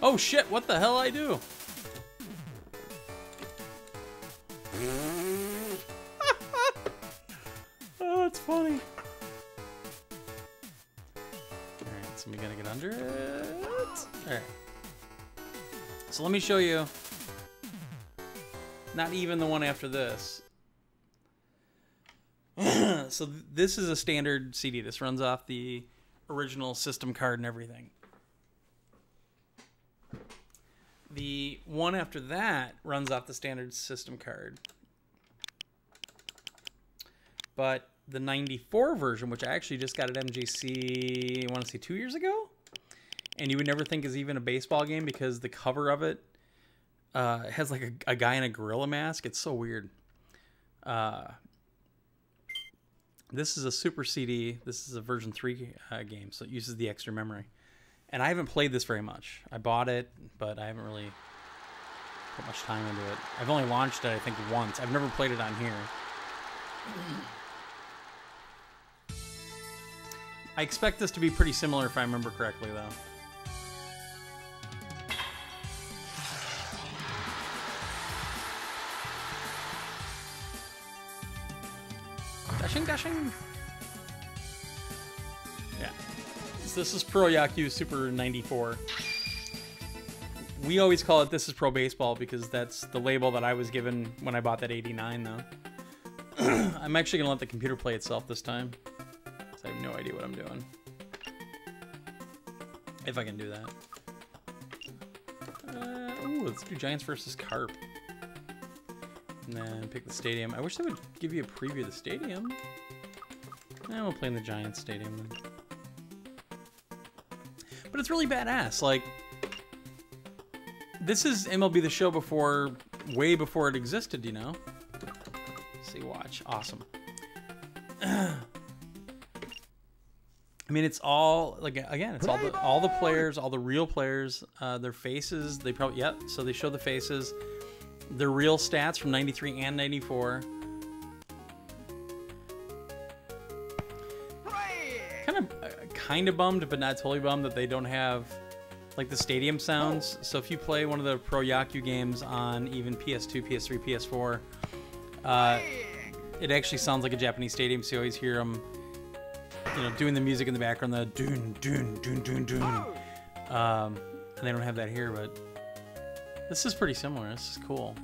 Oh shit! What the hell I do? Oh, it's funny. So I'm gonna get under it. All right. So let me show you. Not even the one after this. So th this is a standard C D. This runs off the original system card and everything. The one after that runs off the standard system card. But the ninety-four version, which I actually just got at M G C, I want to say two years ago, and you would never think is even a baseball game because the cover of it uh, has like a, a guy in a gorilla mask. It's so weird. Uh, this is a Super C D. This is a version three uh, game, so it uses the extra memory. And I haven't played this very much. I bought it, but I haven't really put much time into it. I've only launched it, I think, once. I've never played it on here. I expect this to be pretty similar if I remember correctly, though. Dashing, dashing! Yeah. So this is Pro Yakyu Super ninety-four. We always call it This is Pro Baseball because that's the label that I was given when I bought that eighty-nine, though. I'm actually going to let the computer play itself this time. I have no idea what I'm doing. If I can do that. Uh, oh, let's do Giants versus Carp. And then pick the stadium. I wish they would give you a preview of the stadium. Now we'll play in the Giants stadium then. But it's really badass. Like, this is M L B The Show before, way before it existed, you know? Let's see, watch. Awesome. I mean, it's all, like, again, it's all the, all the players, all the real players, uh, their faces, they probably, yep, so they show the faces, their real stats from ninety-three and ninety-four. Kind of, uh, kind of bummed, but not totally bummed that they don't have, like, the stadium sounds. So if you play one of the Pro Yakyu games on even P S two, P S three, P S four, uh, it actually sounds like a Japanese stadium, so you always hear them, you know, doing the music in the background, the doon, doon, doon, doon, doon. Um, and they don't have that here, but this is pretty similar. This is cool.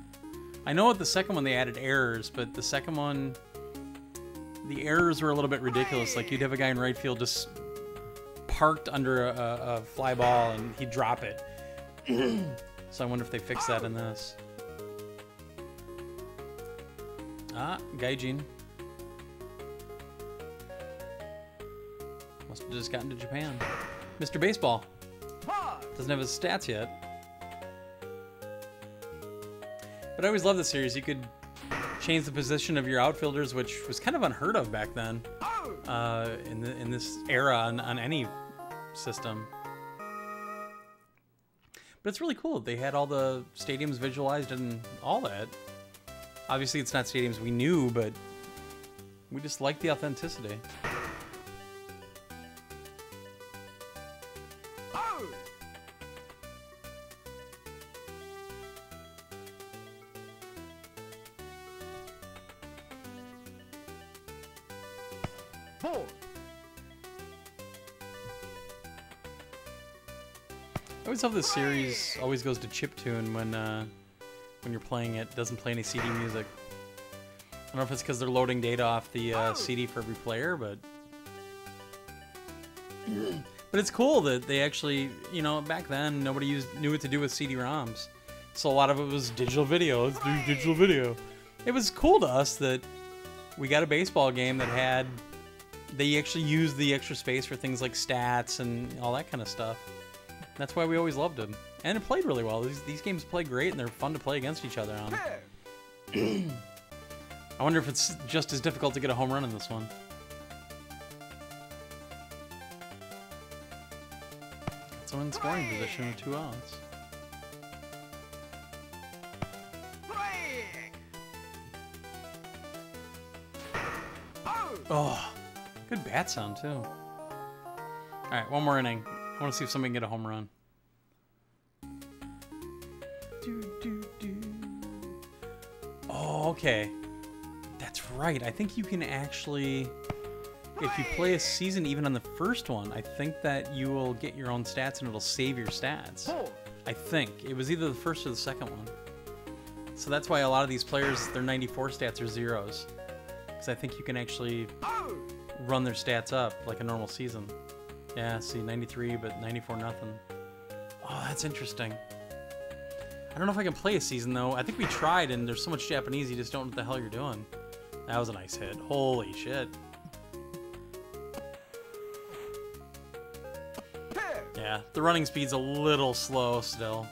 I know at the second one they added errors, but the second one, the errors were a little bit ridiculous. Like, you'd have a guy in right field just parked under a, a, a fly ball and he'd drop it. So I wonder if they fix that in this. Ah, Gaijin. Must have just gotten to Japan. Mister Baseball. Doesn't have his stats yet. But I always loved this series. You could change the position of your outfielders, which was kind of unheard of back then. Uh, in, the, in this era on, on any system. But it's really cool. They had all the stadiums visualized and all that. Obviously, it's not stadiums we knew, but we just like the authenticity. Of this series always goes to chiptune when uh, when you're playing it. Doesn't play any C D music. I don't know if it's because they're loading data off the uh, C D for every player, but but it's cool that they actually, you know, back then nobody used knew what to do with C D ROMs, so a lot of it was digital video. Let's do digital video. It was cool to us that we got a baseball game that had, they actually used the extra space for things like stats and all that kind of stuff. That's why we always loved them. And it played really well. These, these games play great and they're fun to play against each other on. I wonder if it's just as difficult to get a home run in this one. Someone in scoring position with two outs. Oh, good bat sound too. All right, one more inning. I want to see if somebody can get a home run. Do, do, do. Oh, okay. That's right. I think you can actually, if you play a season even on the first one, I think that you will get your own stats and it'll save your stats. Oh. I think. It was either the first or the second one. So that's why a lot of these players, their ninety-four stats are zeros. Because I think you can actually run their stats up like a normal season. Yeah, see, ninety-three, but ninety-four, nothing. Oh, that's interesting. I don't know if I can play a season, though. I think we tried, and there's so much Japanese, you just don't know what the hell you're doing. That was a nice hit. Holy shit. Yeah, the running speed's a little slow still.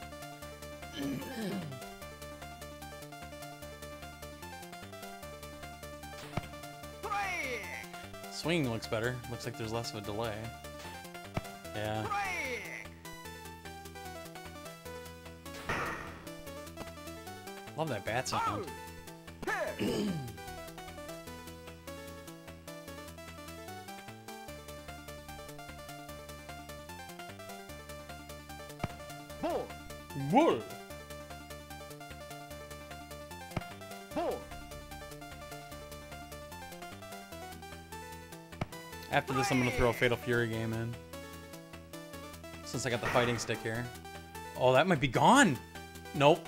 Swinging looks better. Looks like there's less of a delay. Yeah. Love that bat sound. Whoa! After this, I'm gonna throw a Fatal Fury game in. Since I got the fighting stick here. Oh, that might be gone. Nope.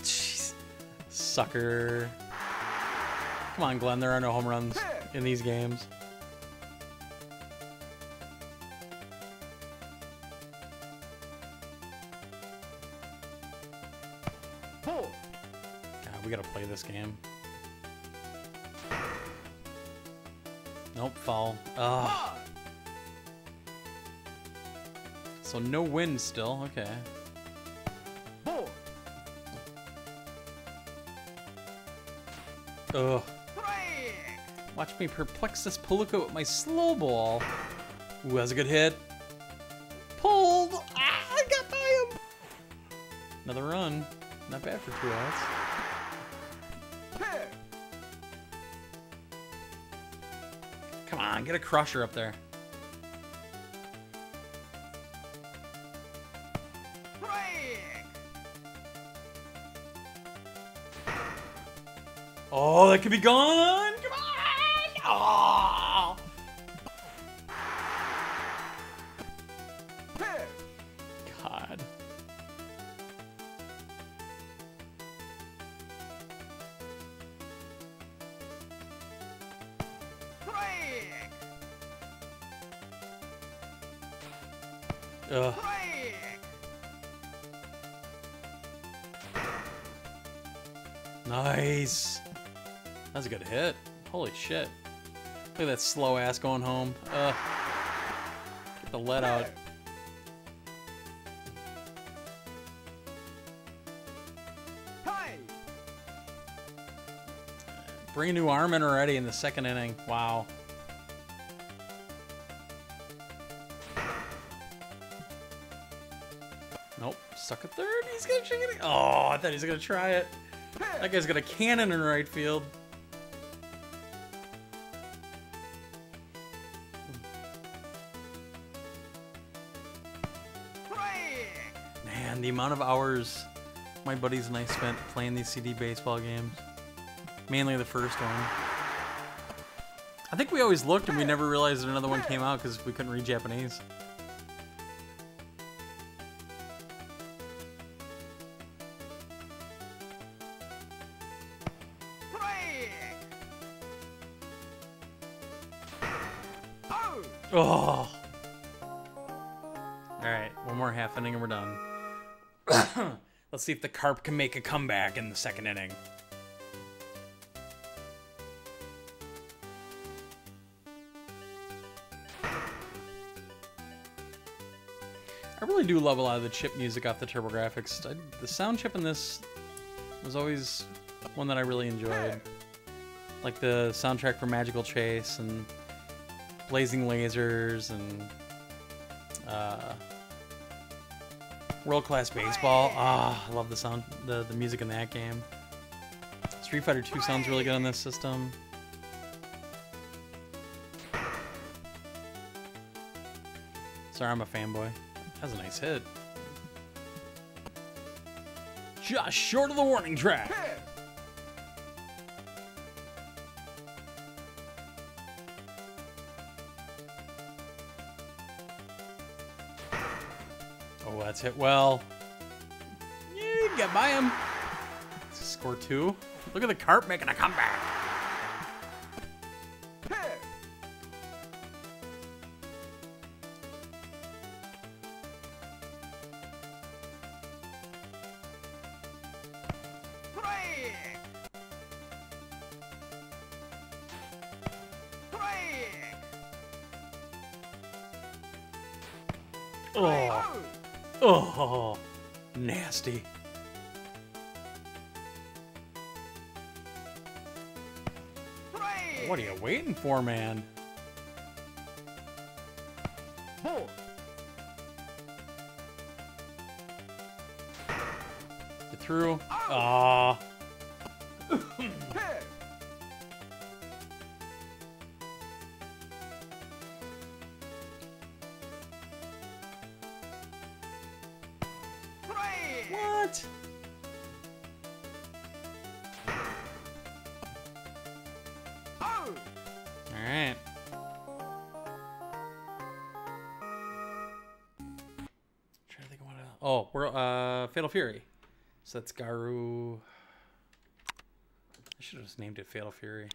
Jeez. Sucker. Come on, Glenn. There are no home runs in these games. Pull. God, we gotta play this game. Nope, fall. Ugh. So no win still, okay. Four. Ugh. Three. Watch me perplex this Palooka with my slow ball. Ooh, that's a good hit. Pulled! Ah, I got by him! Another run. Not bad for two outs. Come on, get a crusher up there. Oh, that could be gone! Come on! Oh. God. Ugh. Nice. That's a good hit. Holy shit. Look at that slow ass going home. Ugh. Get the lead out. Bring a new arm in already in the second inning. Wow. Stuck at third, he's gonna chicken it. Oh, I thought he was gonna try it. That guy's got a cannon in right field. Man, the amount of hours my buddies and I spent playing these C D baseball games. Mainly the first one. I think we always looked and we never realized that another one came out because we couldn't read Japanese. Oh. Alright, one more half inning and we're done. Let's see if the carp can make a comeback in the second inning. I really do love a lot of the chip music off the TurboGrafx. I, the sound chip in this was always one that I really enjoyed. Like the soundtrack for Magical Chase and Blazing Lasers and uh, World Class Baseball. Ah, I love the sound, the the music in that game. Street Fighter two sounds really good on this system. Sorry, I'm a fanboy. That's a nice hit. Just short of the warning track. That's hit well. You get by him. Score two. Look at the carp making a comeback. Oh. Oh, nasty. What are you waiting for, man? Four. Get through. Ah. Oh. What? Oh. All right. Trying to think of what. Oh, we're uh Fatal Fury. So that's Garu. I should have just named it Fatal Fury.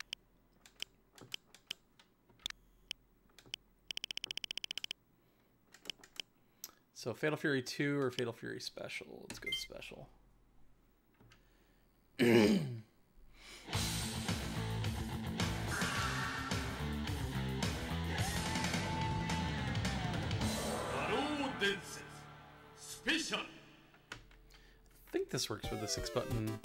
So Fatal Fury two or Fatal Fury Special? Let's go to Special. I think this works with the six button.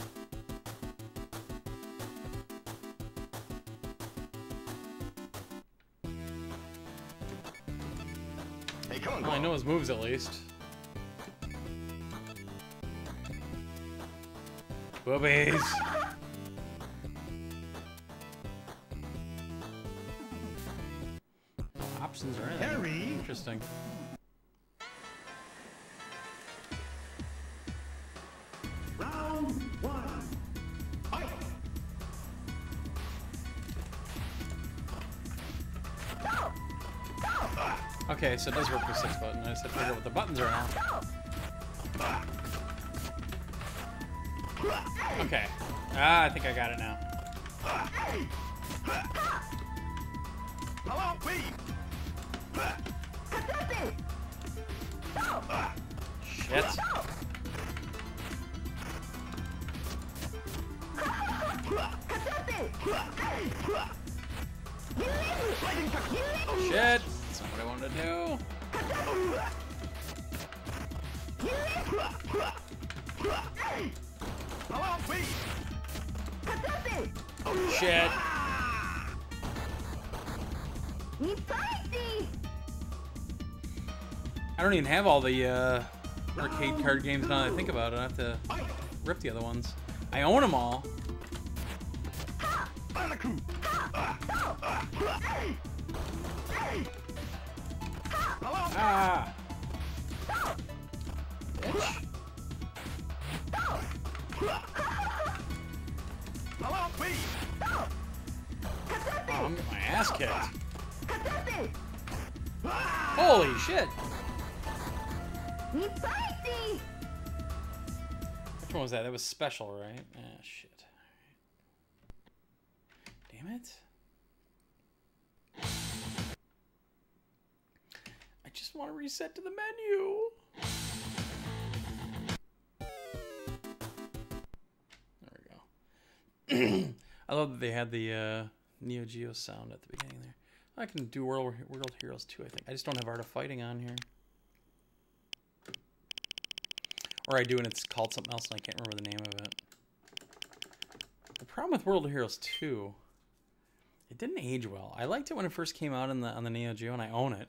Hey, come on, well, I know his moves at least. Boobies! Options are in. Harry. Interesting. Okay, so it does work with six buttons. I just have to figure out what the buttons are now. Okay. Ah, I think I got it now. Shit. Shit. That's not what I wanted to do. Shit. I don't even have all the uh, arcade card games now that I think about it. I have to rip the other ones. I own them all. Ah! Bitch. Oh, I'm getting my ass kicked. Holy shit! Which one was that? That was special, right? Ah, shit. Damn it. I just want to reset to the menu. There we go. I love that they had the uh, Neo Geo sound at the beginning there. I can do World, World Heroes two, I think. I just don't have Art of Fighting on here. Or I do and it's called something else and I can't remember the name of it. The problem with World Heroes two, it didn't age well. I liked it when it first came out on the, on the Neo Geo and I own it.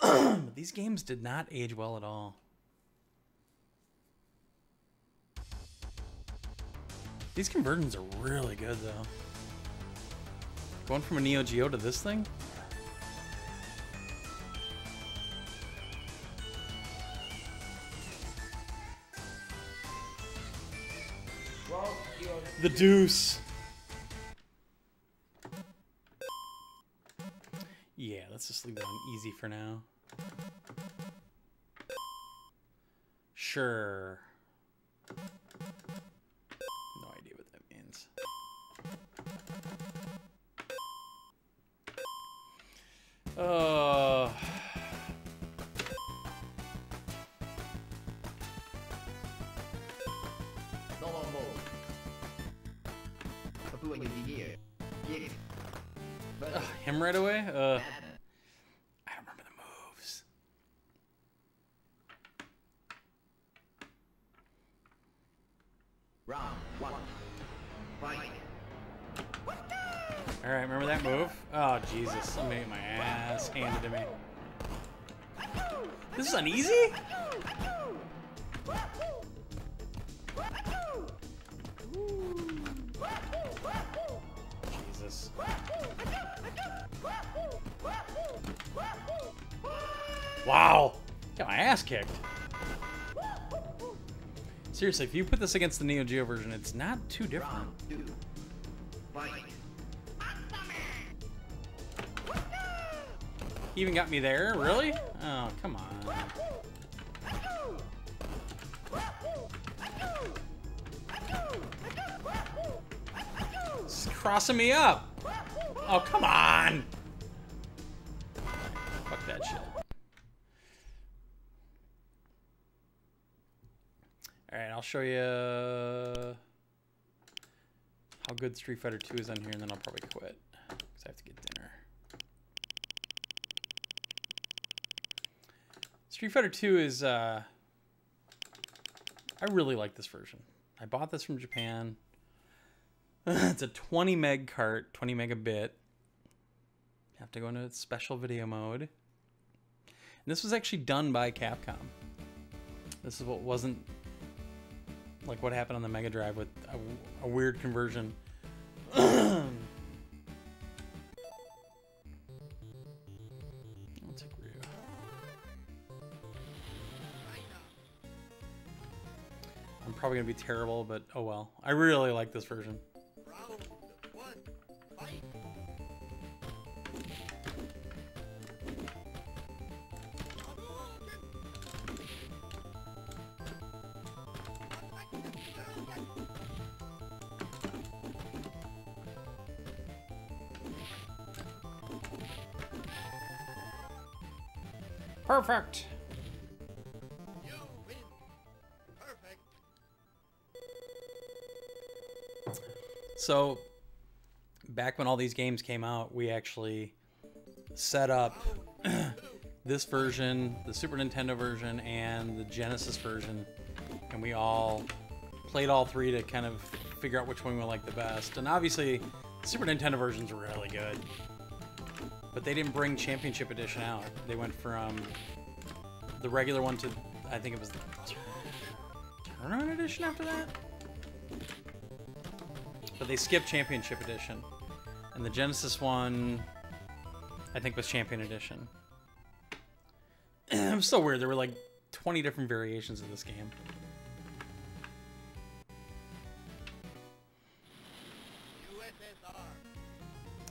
But these games did not age well at all. These conversions are really good though. Going from a Neo Geo to this thing? Well, the deuce. Yeah, let's just leave that on easy for now. Sure. No idea what that means. Uh. Uh, him right away? Uh. Alright, remember that move? Oh, Jesus. Somebody ate my ass handed to me. This is uneasy? Jesus. Wow. Got my ass kicked. Seriously, if you put this against the Neo Geo version, it's not too different. He even got me there, really? Oh, come on. It's crossing me up. Oh, come on. Fuck that shit. All right, I'll show you. how good Street Fighter two is on here, and then I'll probably quit because I have to get dinner. Street Fighter two is, uh, I really like this version. I bought this from Japan. It's a twenty meg cart, twenty megabit. You have to go into special video mode. And this was actually done by Capcom. This is what wasn't like what happened on the Mega Drive with a, a weird conversion. I'll take Ryu. I'm probably gonna be terrible, but oh well. I really like this version. Perfect. You win. Perfect. So, back when all these games came out, we actually set up this version, the Super Nintendo version, and the Genesis version, and we all played all three to kind of figure out which one we liked the best. And obviously, the Super Nintendo version's really good. But they didn't bring Championship Edition out. They went from the regular one to, I think it was the Tournament Edition after that? But they skipped Championship Edition. And the Genesis one, I think, was Champion Edition. I'm so weird. There were like twenty different variations of this game.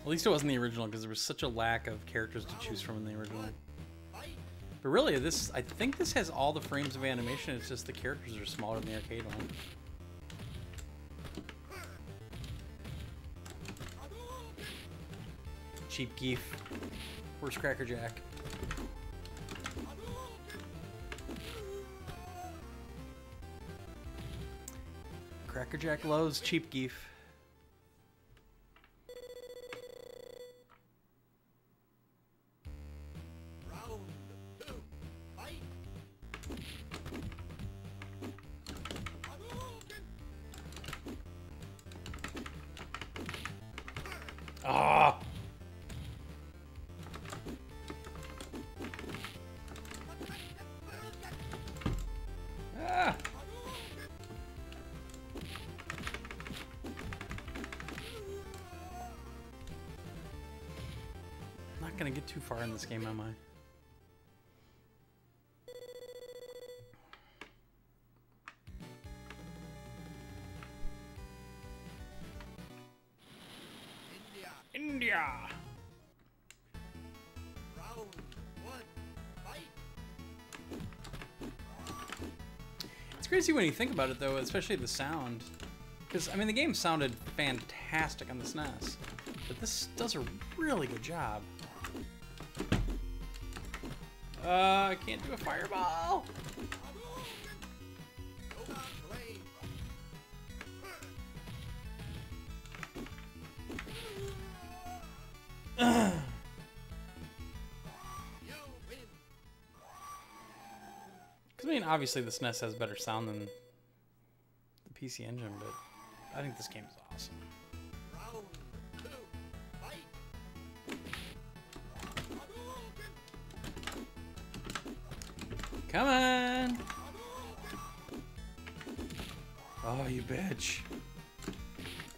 At least it wasn't the original, because there was such a lack of characters to choose from in the original. But really, this, I think this has all the frames of animation, it's just the characters are smaller than the arcade one. Cheap geef. Where's Cracker Jack? Cracker Jack loves cheap geef. Too far in this game, am I? India. India. Round one, fight. It's crazy when you think about it, though, especially the sound, because I mean the game sounded fantastic on the S N E S, but this does a really good job. Uh, I can't do a fireball! Because, I mean, obviously the S N E S has better sound than the P C Engine, but I think this game is awesome. Come on! Oh, you bitch.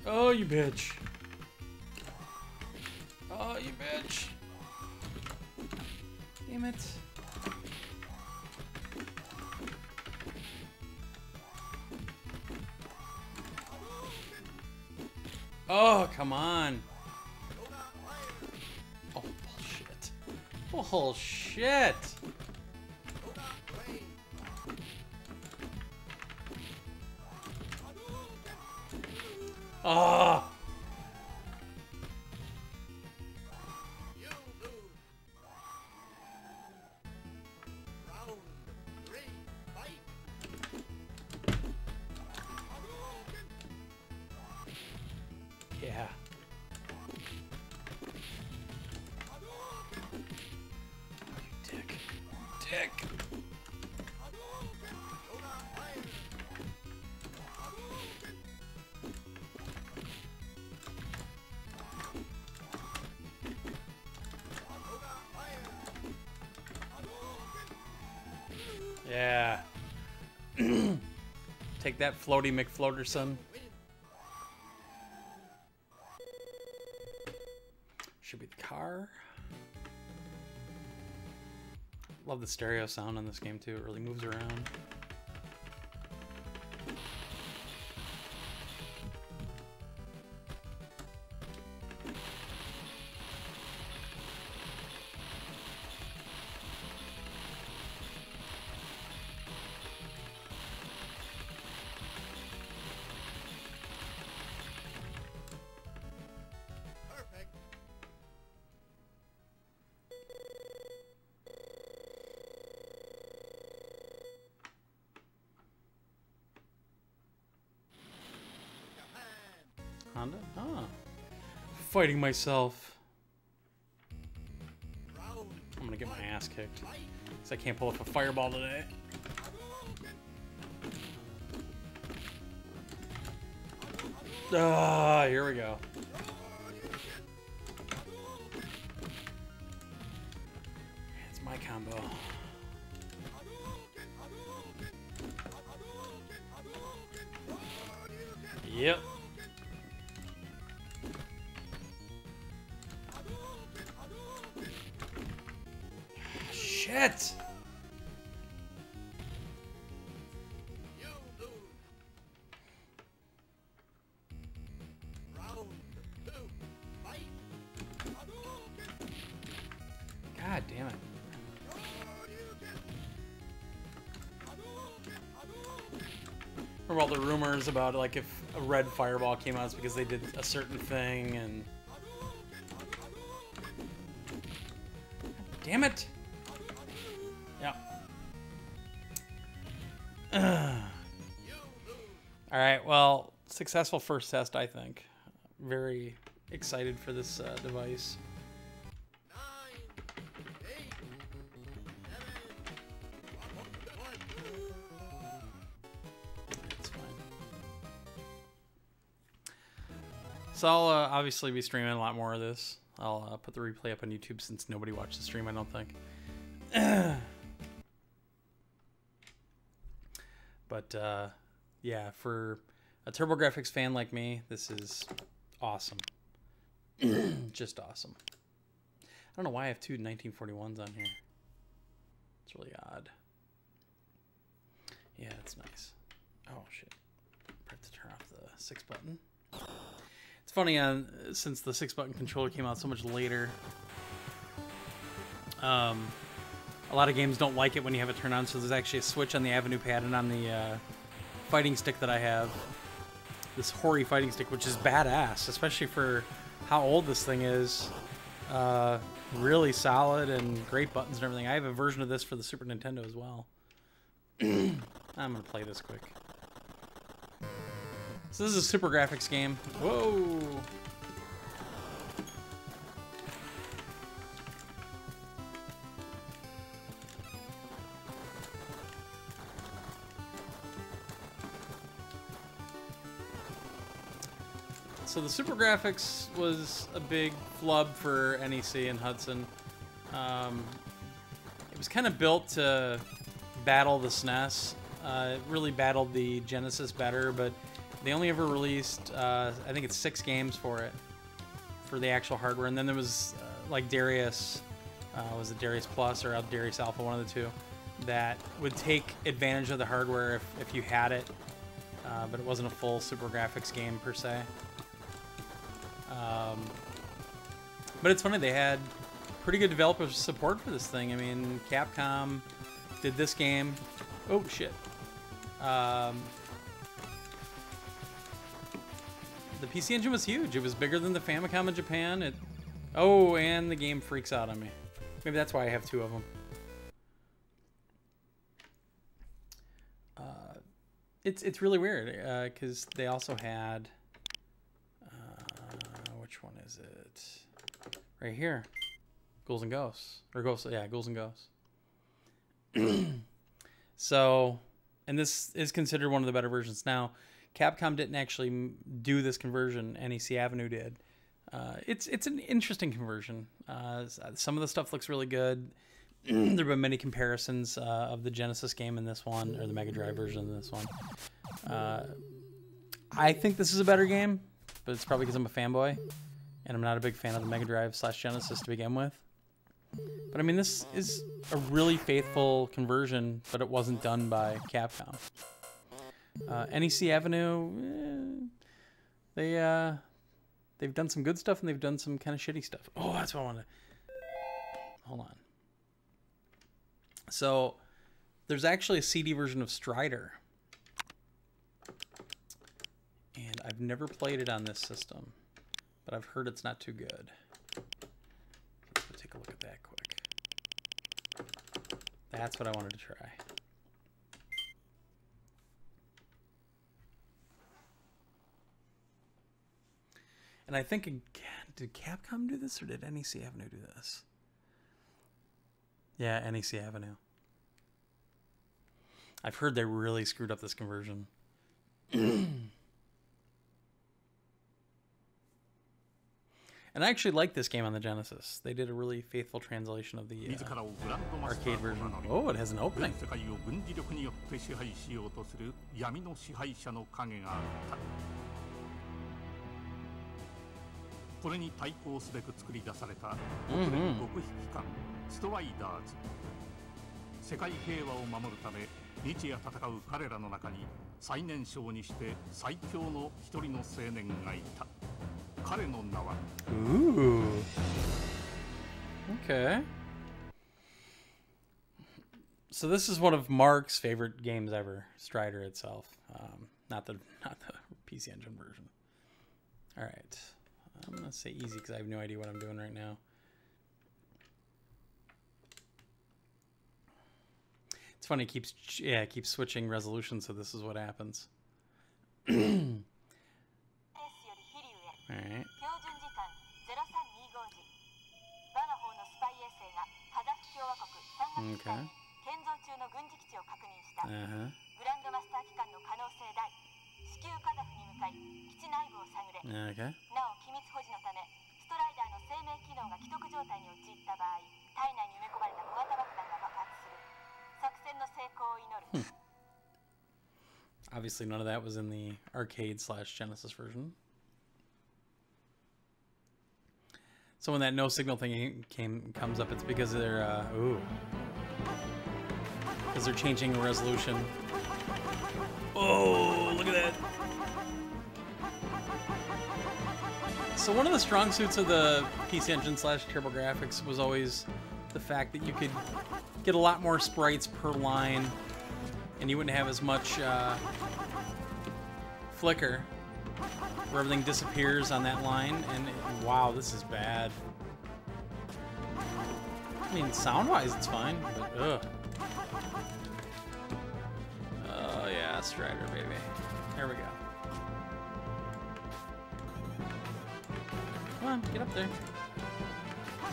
Oh, you bitch. Oh, you bitch. Damn it. Oh, come on. Oh, bullshit. Bullshit. Ah! Yeah. Take that, Floaty McFloaterson. Should be the car. Love the stereo sound on this game too. It really moves around. Fighting myself. I'm gonna get my ass kicked because I can't pull up a fireball today. Ah, here we go. It's my combo. Yep. Shit! God damn it. Remember all the rumors about, like, if a red fireball came out, it's because they did a certain thing, and... Damn it! Yeah. Uh. All right, well, successful first test, I think. Very excited for this uh, device. It's fine. So I'll uh, obviously be streaming a lot more of this. I'll uh, put the replay up on YouTube since nobody watched the stream, I don't think. But, uh, yeah, for a TurboGrafx fan like me, this is awesome. Just awesome. I don't know why I have two nineteen forty-ones on here. It's really odd. Yeah, it's nice. Oh, shit. I have to turn off the six button. It's funny, uh, since the six-button controller came out so much later, um, a lot of games don't like it when you have it turned on, so there's actually a switch on the Avenue pad and on the uh, fighting stick that I have. This Hori fighting stick, which is badass, especially for how old this thing is. Uh, really solid and great buttons and everything. I have a version of this for the Super Nintendo as well. I'm going to play this quick. So this is a Super Graphics game. Whoa! So the Super Graphics was a big flub for N E C and Hudson. Um, it was kind of built to battle the S N E S. Uh, it really battled the Genesis better, but they only ever released, uh, I think it's six games for it, for the actual hardware. And then there was, uh, like, Darius, uh, was it Darius Plus or Darius Alpha, one of the two, that would take advantage of the hardware if, if you had it, uh, but it wasn't a full Super Graphics game, per se. Um, but it's funny, they had pretty good developer support for this thing. I mean, Capcom did this game. Oh, shit. Um... The P C Engine was huge. It was bigger than the Famicom in Japan. It, oh, and the game freaks out on me. Maybe that's why I have two of them. Uh, it's it's really weird because uh, they also had uh, which one is it? Right here, Ghouls and Ghosts or Ghosts? Yeah, Ghouls and Ghosts. So, and this is considered one of the better versions now. Capcom didn't actually do this conversion. N E C Avenue did. Uh, it's it's an interesting conversion. Uh, some of the stuff looks really good. there have been many comparisons uh, of the Genesis game in this one, or the Mega Drive version in this one. Uh, I think this is a better game, but it's probably because I'm a fanboy, and I'm not a big fan of the Mega Drive slash Genesis to begin with. But I mean, this is a really faithful conversion, but it wasn't done by Capcom. Uh, N E C Avenue, eh, they, uh, they've done some good stuff, and they've done some kind of shitty stuff. Oh, that's what I want to... Hold on. So, there's actually a C D version of Strider. And I've never played it on this system, but I've heard it's not too good. Let's go take a look at that quick. That's what I wanted to try. And I think, did Capcom do this or did N E C Avenue do this? Yeah, N E C Avenue. I've heard they really screwed up this conversion. And I actually like this game on the Genesis. They did a really faithful translation of the uh, arcade version. Oh, it has an opening. Mm-hmm. Ooh. Okay. So this is one of Mark's favorite games ever, Strider itself. Um, not the not the P C Engine version. All right. I'm gonna say easy because I have no idea what I'm doing right now. It's funny. It keeps yeah, it keeps switching resolution. So this is what happens. All right. Okay. Uh-huh. Okay. Hmm. Obviously, none of that was in the arcade slash Genesis version. So when that no signal thing came comes up, it's because they're uh, ooh, because they're changing the resolution. Oh, look at that! So one of the strong suits of the P C Engine slash TurboGrafx was always the fact that you could get a lot more sprites per line, and you wouldn't have as much uh, flicker. Where everything disappears on that line, and it, wow, this is bad. I mean, sound-wise, it's fine, but ugh. Oh yeah, Strider, baby. There we go. Come on, get up there. Oh,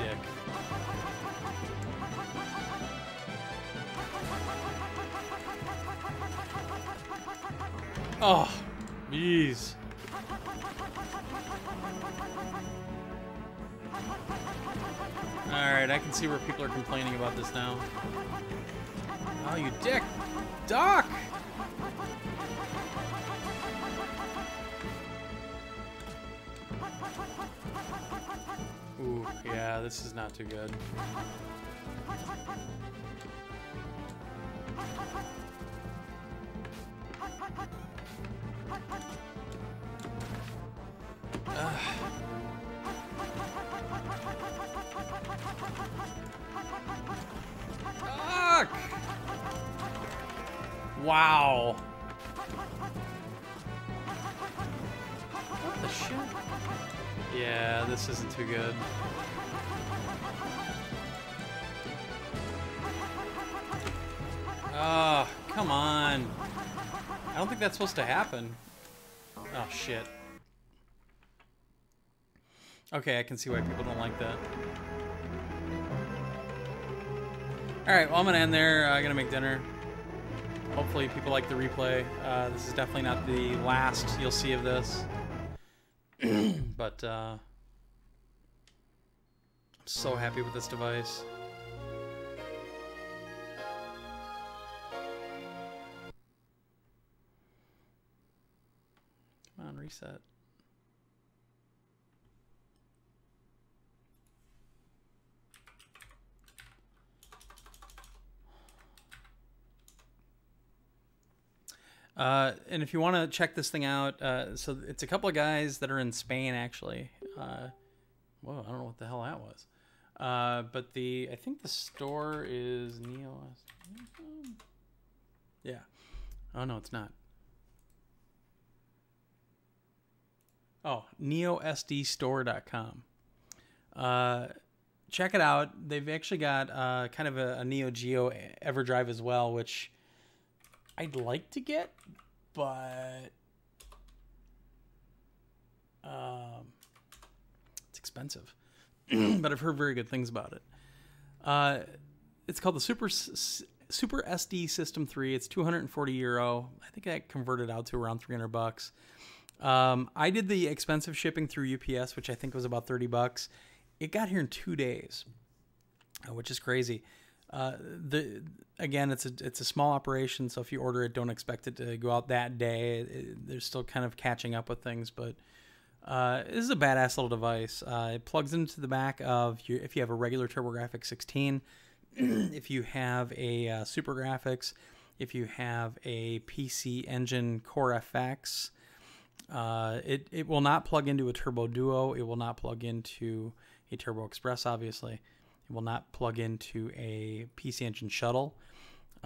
you dick. Oh, jeez. Alright, I can see where people are complaining about this now. Oh, you dick! Doc! Ooh, yeah, this is not too good. Wow. What the shit? Yeah, this isn't too good. Oh, come on. I don't think that's supposed to happen. Oh, shit. Okay, I can see why people don't like that. Alright, well, I'm going to end there. I'm uh, going to make dinner. Hopefully people like the replay. Uh, this is definitely not the last you'll see of this. But uh, I'm so happy with this device. Come on, reset. Uh, and if you want to check this thing out, uh, so it's a couple of guys that are in Spain, actually. Uh, whoa, I don't know what the hell that was. Uh, but the, I think the store is Neo. Yeah. Oh, no, it's not. Oh, neo S D store dot com. Uh, check it out. They've actually got uh, kind of a, a Neo Geo EverDrive as well, which I'd like to get, but um, it's expensive. But I've heard very good things about it. Uh, it's called the Super Super S D System three. It's two hundred forty euro. I think I converted out to around three hundred bucks. Um, I did the expensive shipping through U P S, which I think was about thirty bucks. It got here in two days, which is crazy. Uh, the again, it's a it's a small operation, so if you order it, don't expect it to go out that day. It, it, they're still kind of catching up with things, but uh, this is a badass little device. Uh, it plugs into the back of your, if you have a regular TurboGrafx sixteen, if you have a uh, Super Graphics, if you have a P C Engine Core F X. Uh, it it will not plug into a Turbo Duo. It will not plug into a Turbo Express, obviously. It will not plug into a P C Engine shuttle.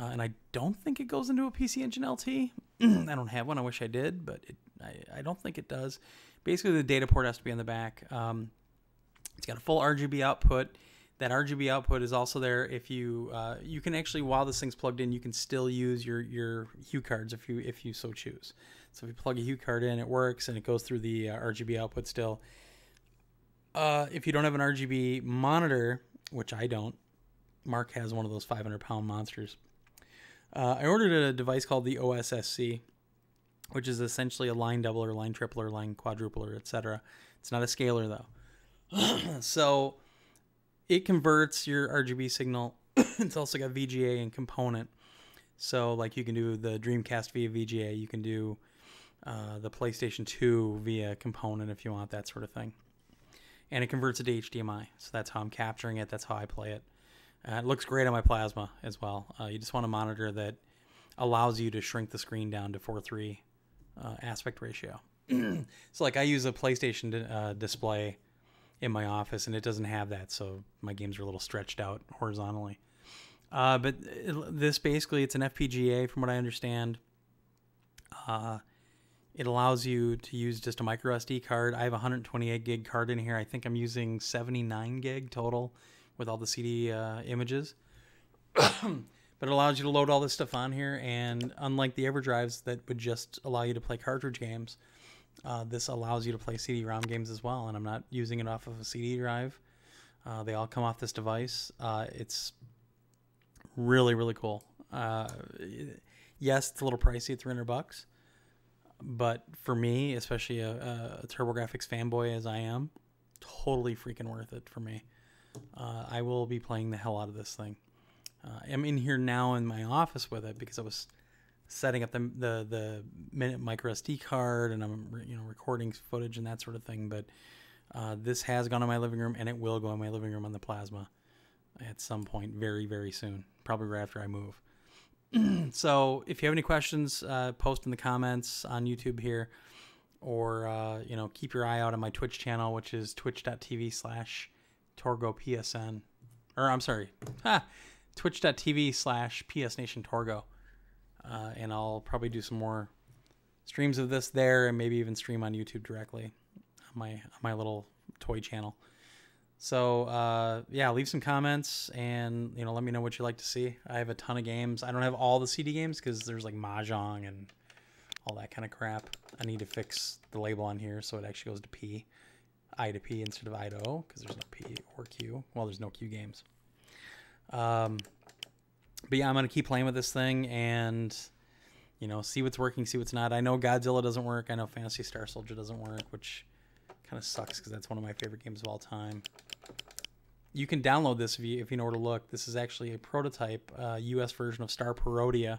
Uh, and I don't think it goes into a P C Engine L T. I don't have one. I wish I did, but it, I, I don't think it does. Basically, the data port has to be in the back. Um, it's got a full R G B output. That R G B output is also there. If you uh, you can actually, while this thing's plugged in, you can still use your your HuCards if you if you so choose. So if you plug a HuCard in, it works, and it goes through the uh, R G B output still. Uh, if you don't have an R G B monitor, which I don't. Mark has one of those five hundred pound monsters. Uh, I ordered a device called the O S S C, which is essentially a line doubler, line tripler, line quadrupler, et cetera. It's not a scaler, though. So it converts your R G B signal. It's also got V G A and component. So, like, you can do the Dreamcast via V G A. You can do uh, the PlayStation two via component if you want, that sort of thing. And it converts it to H D M I. So that's how I'm capturing it. That's how I play it. Uh, it looks great on my plasma as well. Uh, you just want a monitor that allows you to shrink the screen down to four three uh, aspect ratio. So like I use a PlayStation uh, display in my office, and it doesn't have that. So my games are a little stretched out horizontally. Uh, but it, this basically, it's an F P G A from what I understand. Uh, It allows you to use just a micro S D card. I have a one hundred twenty-eight gig card in here. I think I'm using seventy-nine gig total with all the C D uh, images. But it allows you to load all this stuff on here. And unlike the EverDrives that would just allow you to play cartridge games, uh, this allows you to play C D ROM games as well. And I'm not using it off of a C D drive. Uh, they all come off this device. Uh, it's really, really cool. Uh, yes, it's a little pricey at three hundred bucks. But for me, especially a, a TurboGrafx fanboy as I am, totally freaking worth it for me. Uh, I will be playing the hell out of this thing. Uh, I'm in here now in my office with it because I was setting up the the, the minute micro S D card, and I'm you know recording footage and that sort of thing. But uh, this has gone in my living room, and it will go in my living room on the plasma at some point very, very soon, probably right after I move. So if you have any questions, uh, post in the comments on YouTube here, or, uh, you know, keep your eye out on my Twitch channel, which is twitch dot T V slash Torgo P S N, or I'm sorry, twitch dot T V slash P S Nation Torgo. Uh, and I'll probably do some more streams of this there, and maybe even stream on YouTube directly on my, on my little toy channel. So, uh, yeah, leave some comments and, you know, let me know what you like to see. I have a ton of games. I don't have all the C D games because there's like Mahjong and all that kind of crap. I need to fix the label on here so it actually goes to P, I to P instead of I to O, because there's no P or Q. Well, there's no Q games. Um, but yeah, I'm going to keep playing with this thing and, you know, see what's working, see what's not. I know Godzilla doesn't work. I know Phantasy Star Soldier doesn't work, which kind of sucks because that's one of my favorite games of all time. you can download this if you, if you know where to look. This is actually a prototype uh, U S version of Star Parodia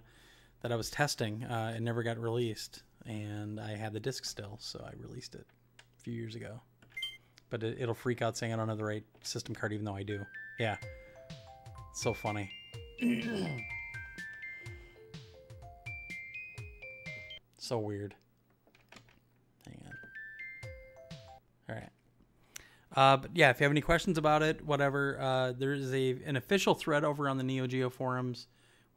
that I was testing. Uh, it never got released, and I had the disc still, so I released it a few years ago. But it, it'll freak out saying I don't have the right system card, even though I do. Yeah, it's so funny. So weird. Hang on. All right. Uh, but yeah, if you have any questions about it, whatever, uh, there is a an official thread over on the Neo Geo forums,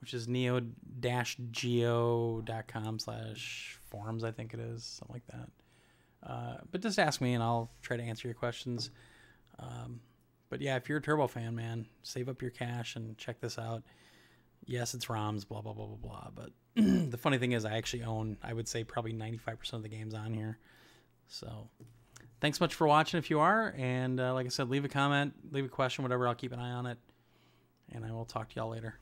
which is neo dash geo dot com slash forums, I think it is, something like that. Uh, but just ask me, and I'll try to answer your questions. Um, but yeah, if you're a Turbo fan, man, save up your cash and check this out. Yes, it's ROMs, blah, blah, blah, blah, blah. But the funny thing is I actually own, I would say, probably ninety-five percent of the games on here. So... thanks much for watching if you are, and uh, like I said, leave a comment, leave a question, whatever. I'll keep an eye on it, and I will talk to y'all later.